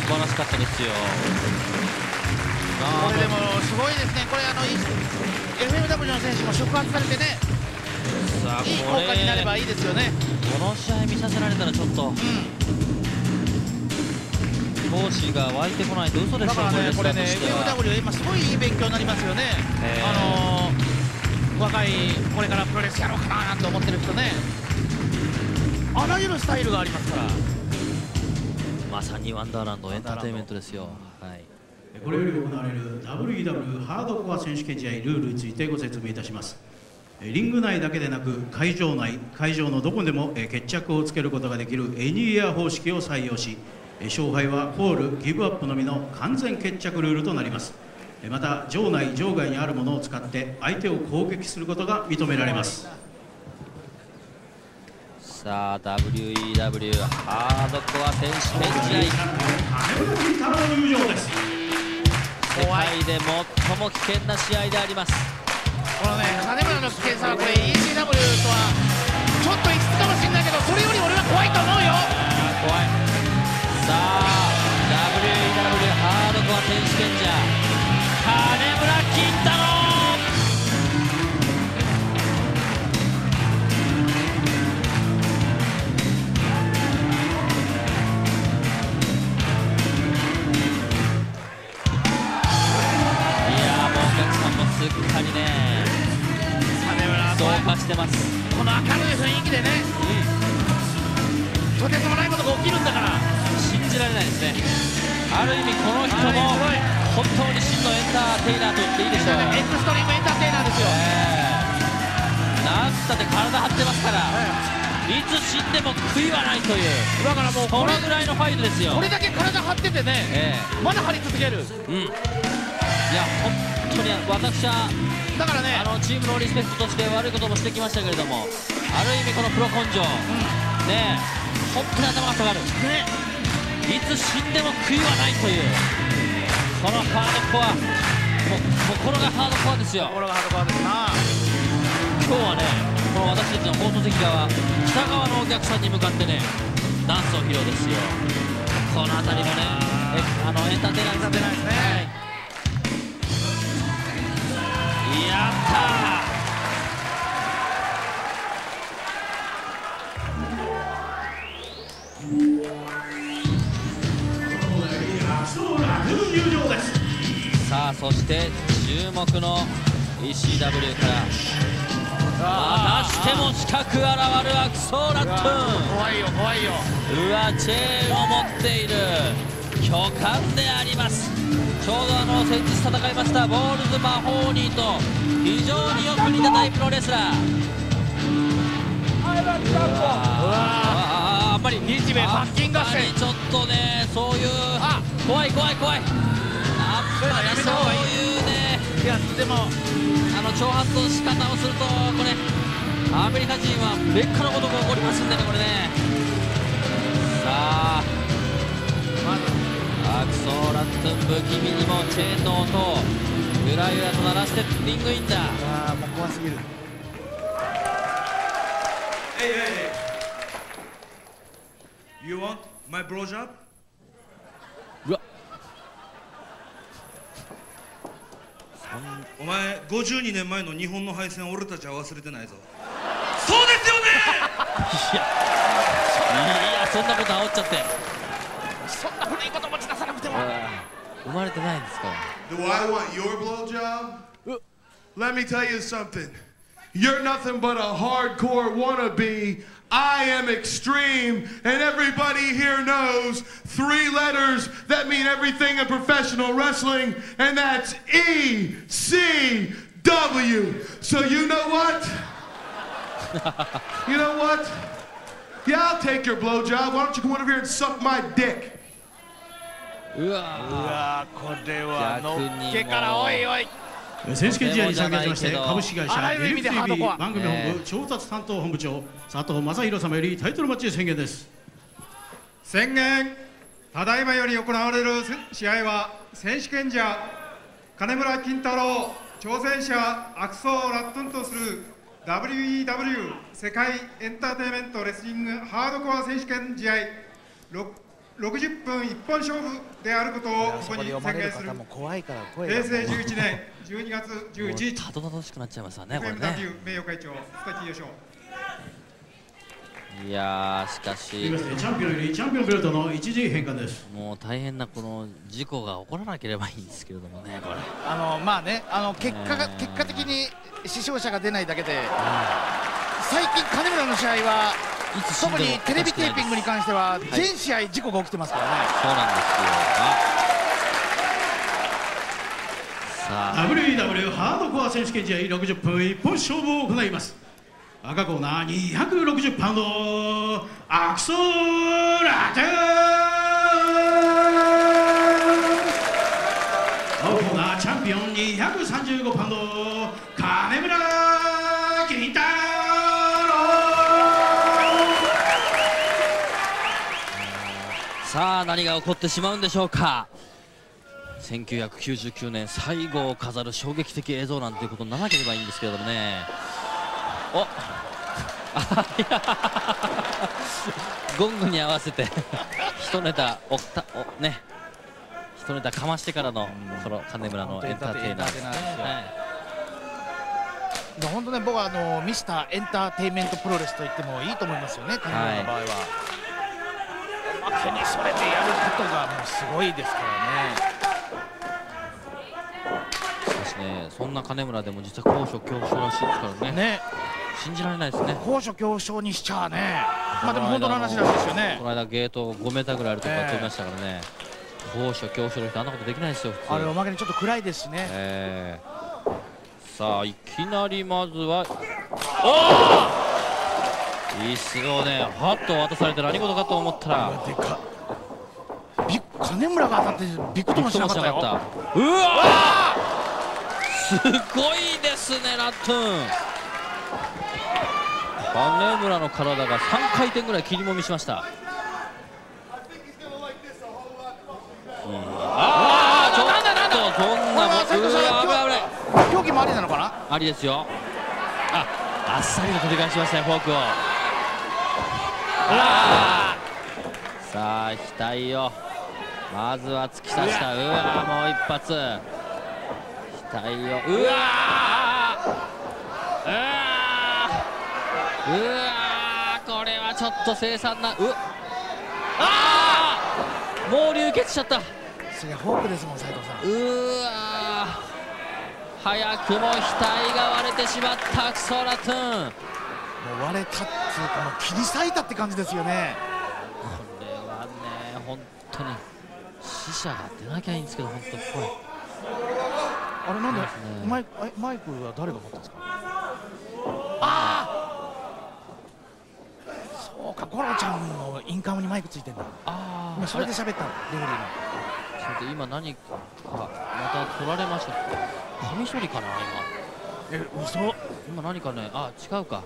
素晴らしかったですよ。これでもすごいですね。これあの エフエムダブリュー の選手も触発されてね、さあいい効果になればいいですよね。この試合見させられたらちょっと、うん、闘志が湧いてこないと嘘でしょ。だからねこれね エフエムダブリュー 今すごいいい勉強になりますよね。あの若いこれからプロレスやろうかななんて思ってる人ね、あらゆるスタイルがありますから。まさにワンダーランドエンターテインメントですよ。はい。これより行われる ダブリューイーダブリュー ハードコア選手権試合ルールについてご説明いたします。リング内だけでなく会場内、会場のどこでも決着をつけることができるエニーエア方式を採用し、勝敗はホール、ギブアップのみの完全決着ルールとなります。また場内、場外にあるものを使って相手を攻撃することが認められます。さあ ダブリューイーダブリュー ハードコア選手権試合、世界で最も危険な試合であります。このね、金村の危険さはこれ イーシーダブリュー とはちょっと言ってたかもしれないけど、それより俺は怖いと思うよ。怖い。さあ ダブリューイーダブリュー ハードコア選手権者金村金太郎、すっかりね、そうかしてます。この明るい雰囲気でね、うん、とてつもないことが起きるんだから信じられないですね。ある意味この人も本当に真のエンターテイナーと言っていいでしょう。エクストリームエンターテイナーですよ、えー、なんつったって体張ってますから、はい、いつ死んでも悔いはないという、だからもうこのぐらいのファイルですよ。これだけ体張っててね、えー、まだ張り続ける、うん、いや本本当に私はだからね、あのチームのリスペクトとして悪いこともしてきましたけれども、ある意味このプロ根性、うん、ねえ、本当に頭が下がる、ね、いつ死んでも悔いはないというこのハードコア、心がハードコアですよ。心がハードコアですな。今日はね、この私たちの放送席側、北側のお客さんに向かってね、ダンスを披露ですよ。この辺りもね、あのエンターテイナーですね。はい、やった。さあそして注目の イーシーダブリュー からまたしても近く現るアクソーラットゥン。怖いよ怖いよ。うわ、チェーンを持っている巨漢であります。ちょうどあの先日戦いましたボールズ・マホーニーと非常によく似たタイプのレスラー。あんまり日米パッキン合戦、ちょっとね、そういう、あ、怖い怖い怖い、あんまりそういうね、いやでもあの挑発の仕方をするとこれアメリカ人は劣化のことが起こりますんでね、これね。さあアクソーラットゥン、不気味にもチェーンの音をゆらゆらと鳴らしてリングインだ。ああ、もう怖すぎる。Hey, hey, hey. You want my blowjob? うわ。お前ごじゅうにねんまえの日本の敗戦、俺たちは忘れてないぞ。そうですよね。いや、いやそんなこと煽っちゃって。そんな古いこと持ち出さなくても。生まれてないんですか。Do I want your blowjob? Let me tell you something. You're nothing but a hardcore wannabe. I am extreme, and everybody here knows three letters that mean everything in professional wrestling, and that's E C W. So you know what? You know what? Yeah, I'll take your blowjob. Why don't you come over here and suck my dick?うわ、これはのっけからおいおい。選手権試合に参加しまして、株式会社 エフエムダブリュー 番組本部調達担当本部長佐藤正弘様よりタイトルマッチ宣言です。宣言。ただいまより行われる試合は選手権者金村金太郎、挑戦者アクソーラットゥンとする ダブリューイーダブリュー 世界エンターテインメントレスリングハードコア選手権試合ろくじゅっぷん一本勝負であることをここに宣言する。れいせいじゅういちねんじゅうにがつじゅういちにちたどたどしくなっちゃいますわね、これね。名誉会長須崎義雄。いやー、しかしチャンピオンよりチャンピオンベルトの一時変換です。もう大変なこの事故が起こらなければいいんですけれどもね、これあのまあね、あの結果が結果的に死傷者が出ないだけで、最近金村の試合は特にテレビテーピングに関しては全試合事故が起きてますからね。そうなんですよ。ダブリューダブリュー ハードコア選手権試合ろくじゅっぷん一本勝負を行います。赤コーナーにひゃくろくじゅっパウンドアクソラテン、青コーナーチャンピオンにひゃくさんじゅうごパウンド金村金太郎。さあ何が起こってしまうんでしょうか。せんきゅうひゃくきゅうじゅうきゅうねん最後を飾る衝撃的映像なんていうことにならなければいいんですけれどもね。おゴングに合わせて一ネタおったおね一ネタかましてからのこの金村のエンターテイナーですね。本当ね僕はあのミスターエンターテイメントプロレスと言ってもいいと思いますよね。金村の場合は、はい、おまけにそれでやることがもうすごいですからね。そんな金村でも実は高所恐怖症らしいですからね。ね、信じられないですね。高所恐怖症にしちゃあね。まあでも本当の話なんですよね。この間ゲートごメーターぐらいあるとこ飛びましたからね。高所恐怖症の人あんなことできないですよ。あれおまけにちょっと暗いですしね。えー、さあいきなりまずはおおいいすごいね。はっと渡されて何事かと思ったらでかビ金村が当たってビックともしなかったよ。うわーすごいですね、ラットゥン。金村の体がさんかいてんぐらい切りもみしました。ああ、ちょっとこんなもん。競技もありなのかな？ありですよ。あ、あっさりと取り返しましたね、フォークを。さあ、額を。まずは突き刺した。うわ、もう一発。うわーうわーうわーこれはちょっと凄惨なうあーもう流血しちゃった。それはフォークですもん斉藤さん。うわ早くも額が割れてしまったクソラトゥン。もう割れたっていうか切り裂いたって感じですよね。これはね本当に死者が出なきゃいいんですけど本当にこれ。あれなんで、ね、マイクマイクは誰が持ったんですか。ああそうかゴロちゃんのインカムにマイクついてんだ。ああ今それで喋ったのレフリーの。今何かまた取られました。紙処理かな今。え嘘今何かね。あ違うか。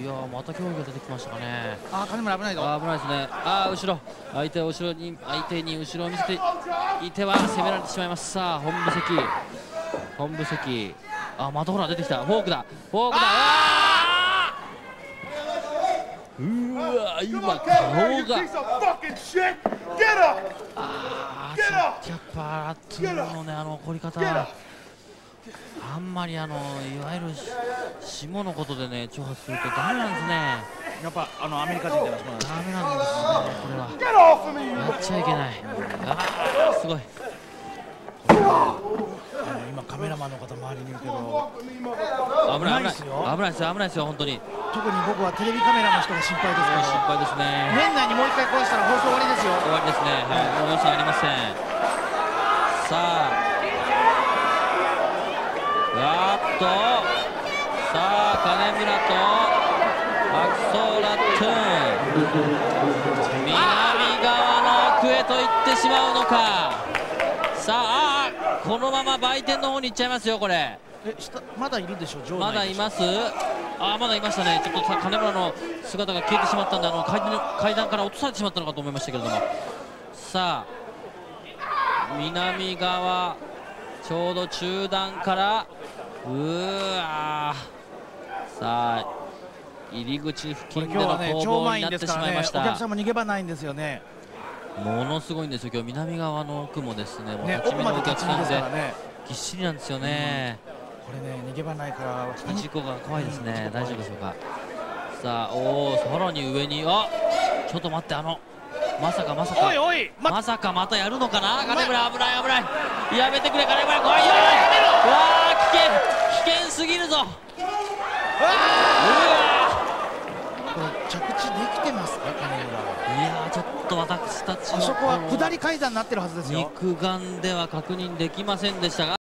いやーまた競技が出てきましたかね。ああ金村危ないぞ。危ないですね。ああ後ろ相手を後ろに相手に後ろを見せていては攻められてしまいます。さあ本部席本部席あまたほら出てきたフォークだフォークだ。あーうわ今顔がああやっぱラットゥンのねあの怒り方あんまりあのいわゆる下のことでね挑発するとダメなんですね。やっぱあのアメリカ人ではダメなんですね。これはやっちゃいけない。あすごい。今カメラマンの方周りにいるけど危ない危ない危ないですよ危ないですよ本当に。特に僕はテレビカメラの人が心配ですね。心配ですね。年内にもう一回壊したら放送終わりですよ。終わりですね。はいもう予算ありません。さあ。やっとさあ金村とアクソラトゥン南側の奥へと行ってしまうのか。さあこのまま売店の方に行っちゃいますよこれ。え下まだいるでしょ場内まだいます。あまだいましたね。ちょっと金村の姿が消えてしまったんであの 階, 階段から落とされてしまったのかと思いましたけれども。さあ南側ちょうど中段からうーわーさあ入り口付近での攻防になってしまいました、ねね、お客さんも逃げ場ないんですよね。ものすごいんですよ今日南側の奥もですねもう立ち見のお客さんでぎっしりなんですよね、うん、これね逃げ場ないから事故が怖いですね、うん、大丈夫でしょうか。さあおおさらに上にあちょっと待ってあのまさかまさかおいおい ま, まさかまたやるのかな。金村危ない危ないやめてくれ金村怖いよ。うわあ危険危険すぎるぞ。うわこれ着地できてますか金村。いやーちょっと私たちのあそこは下り階段になってるはずですよ。肉眼では確認できませんでしたが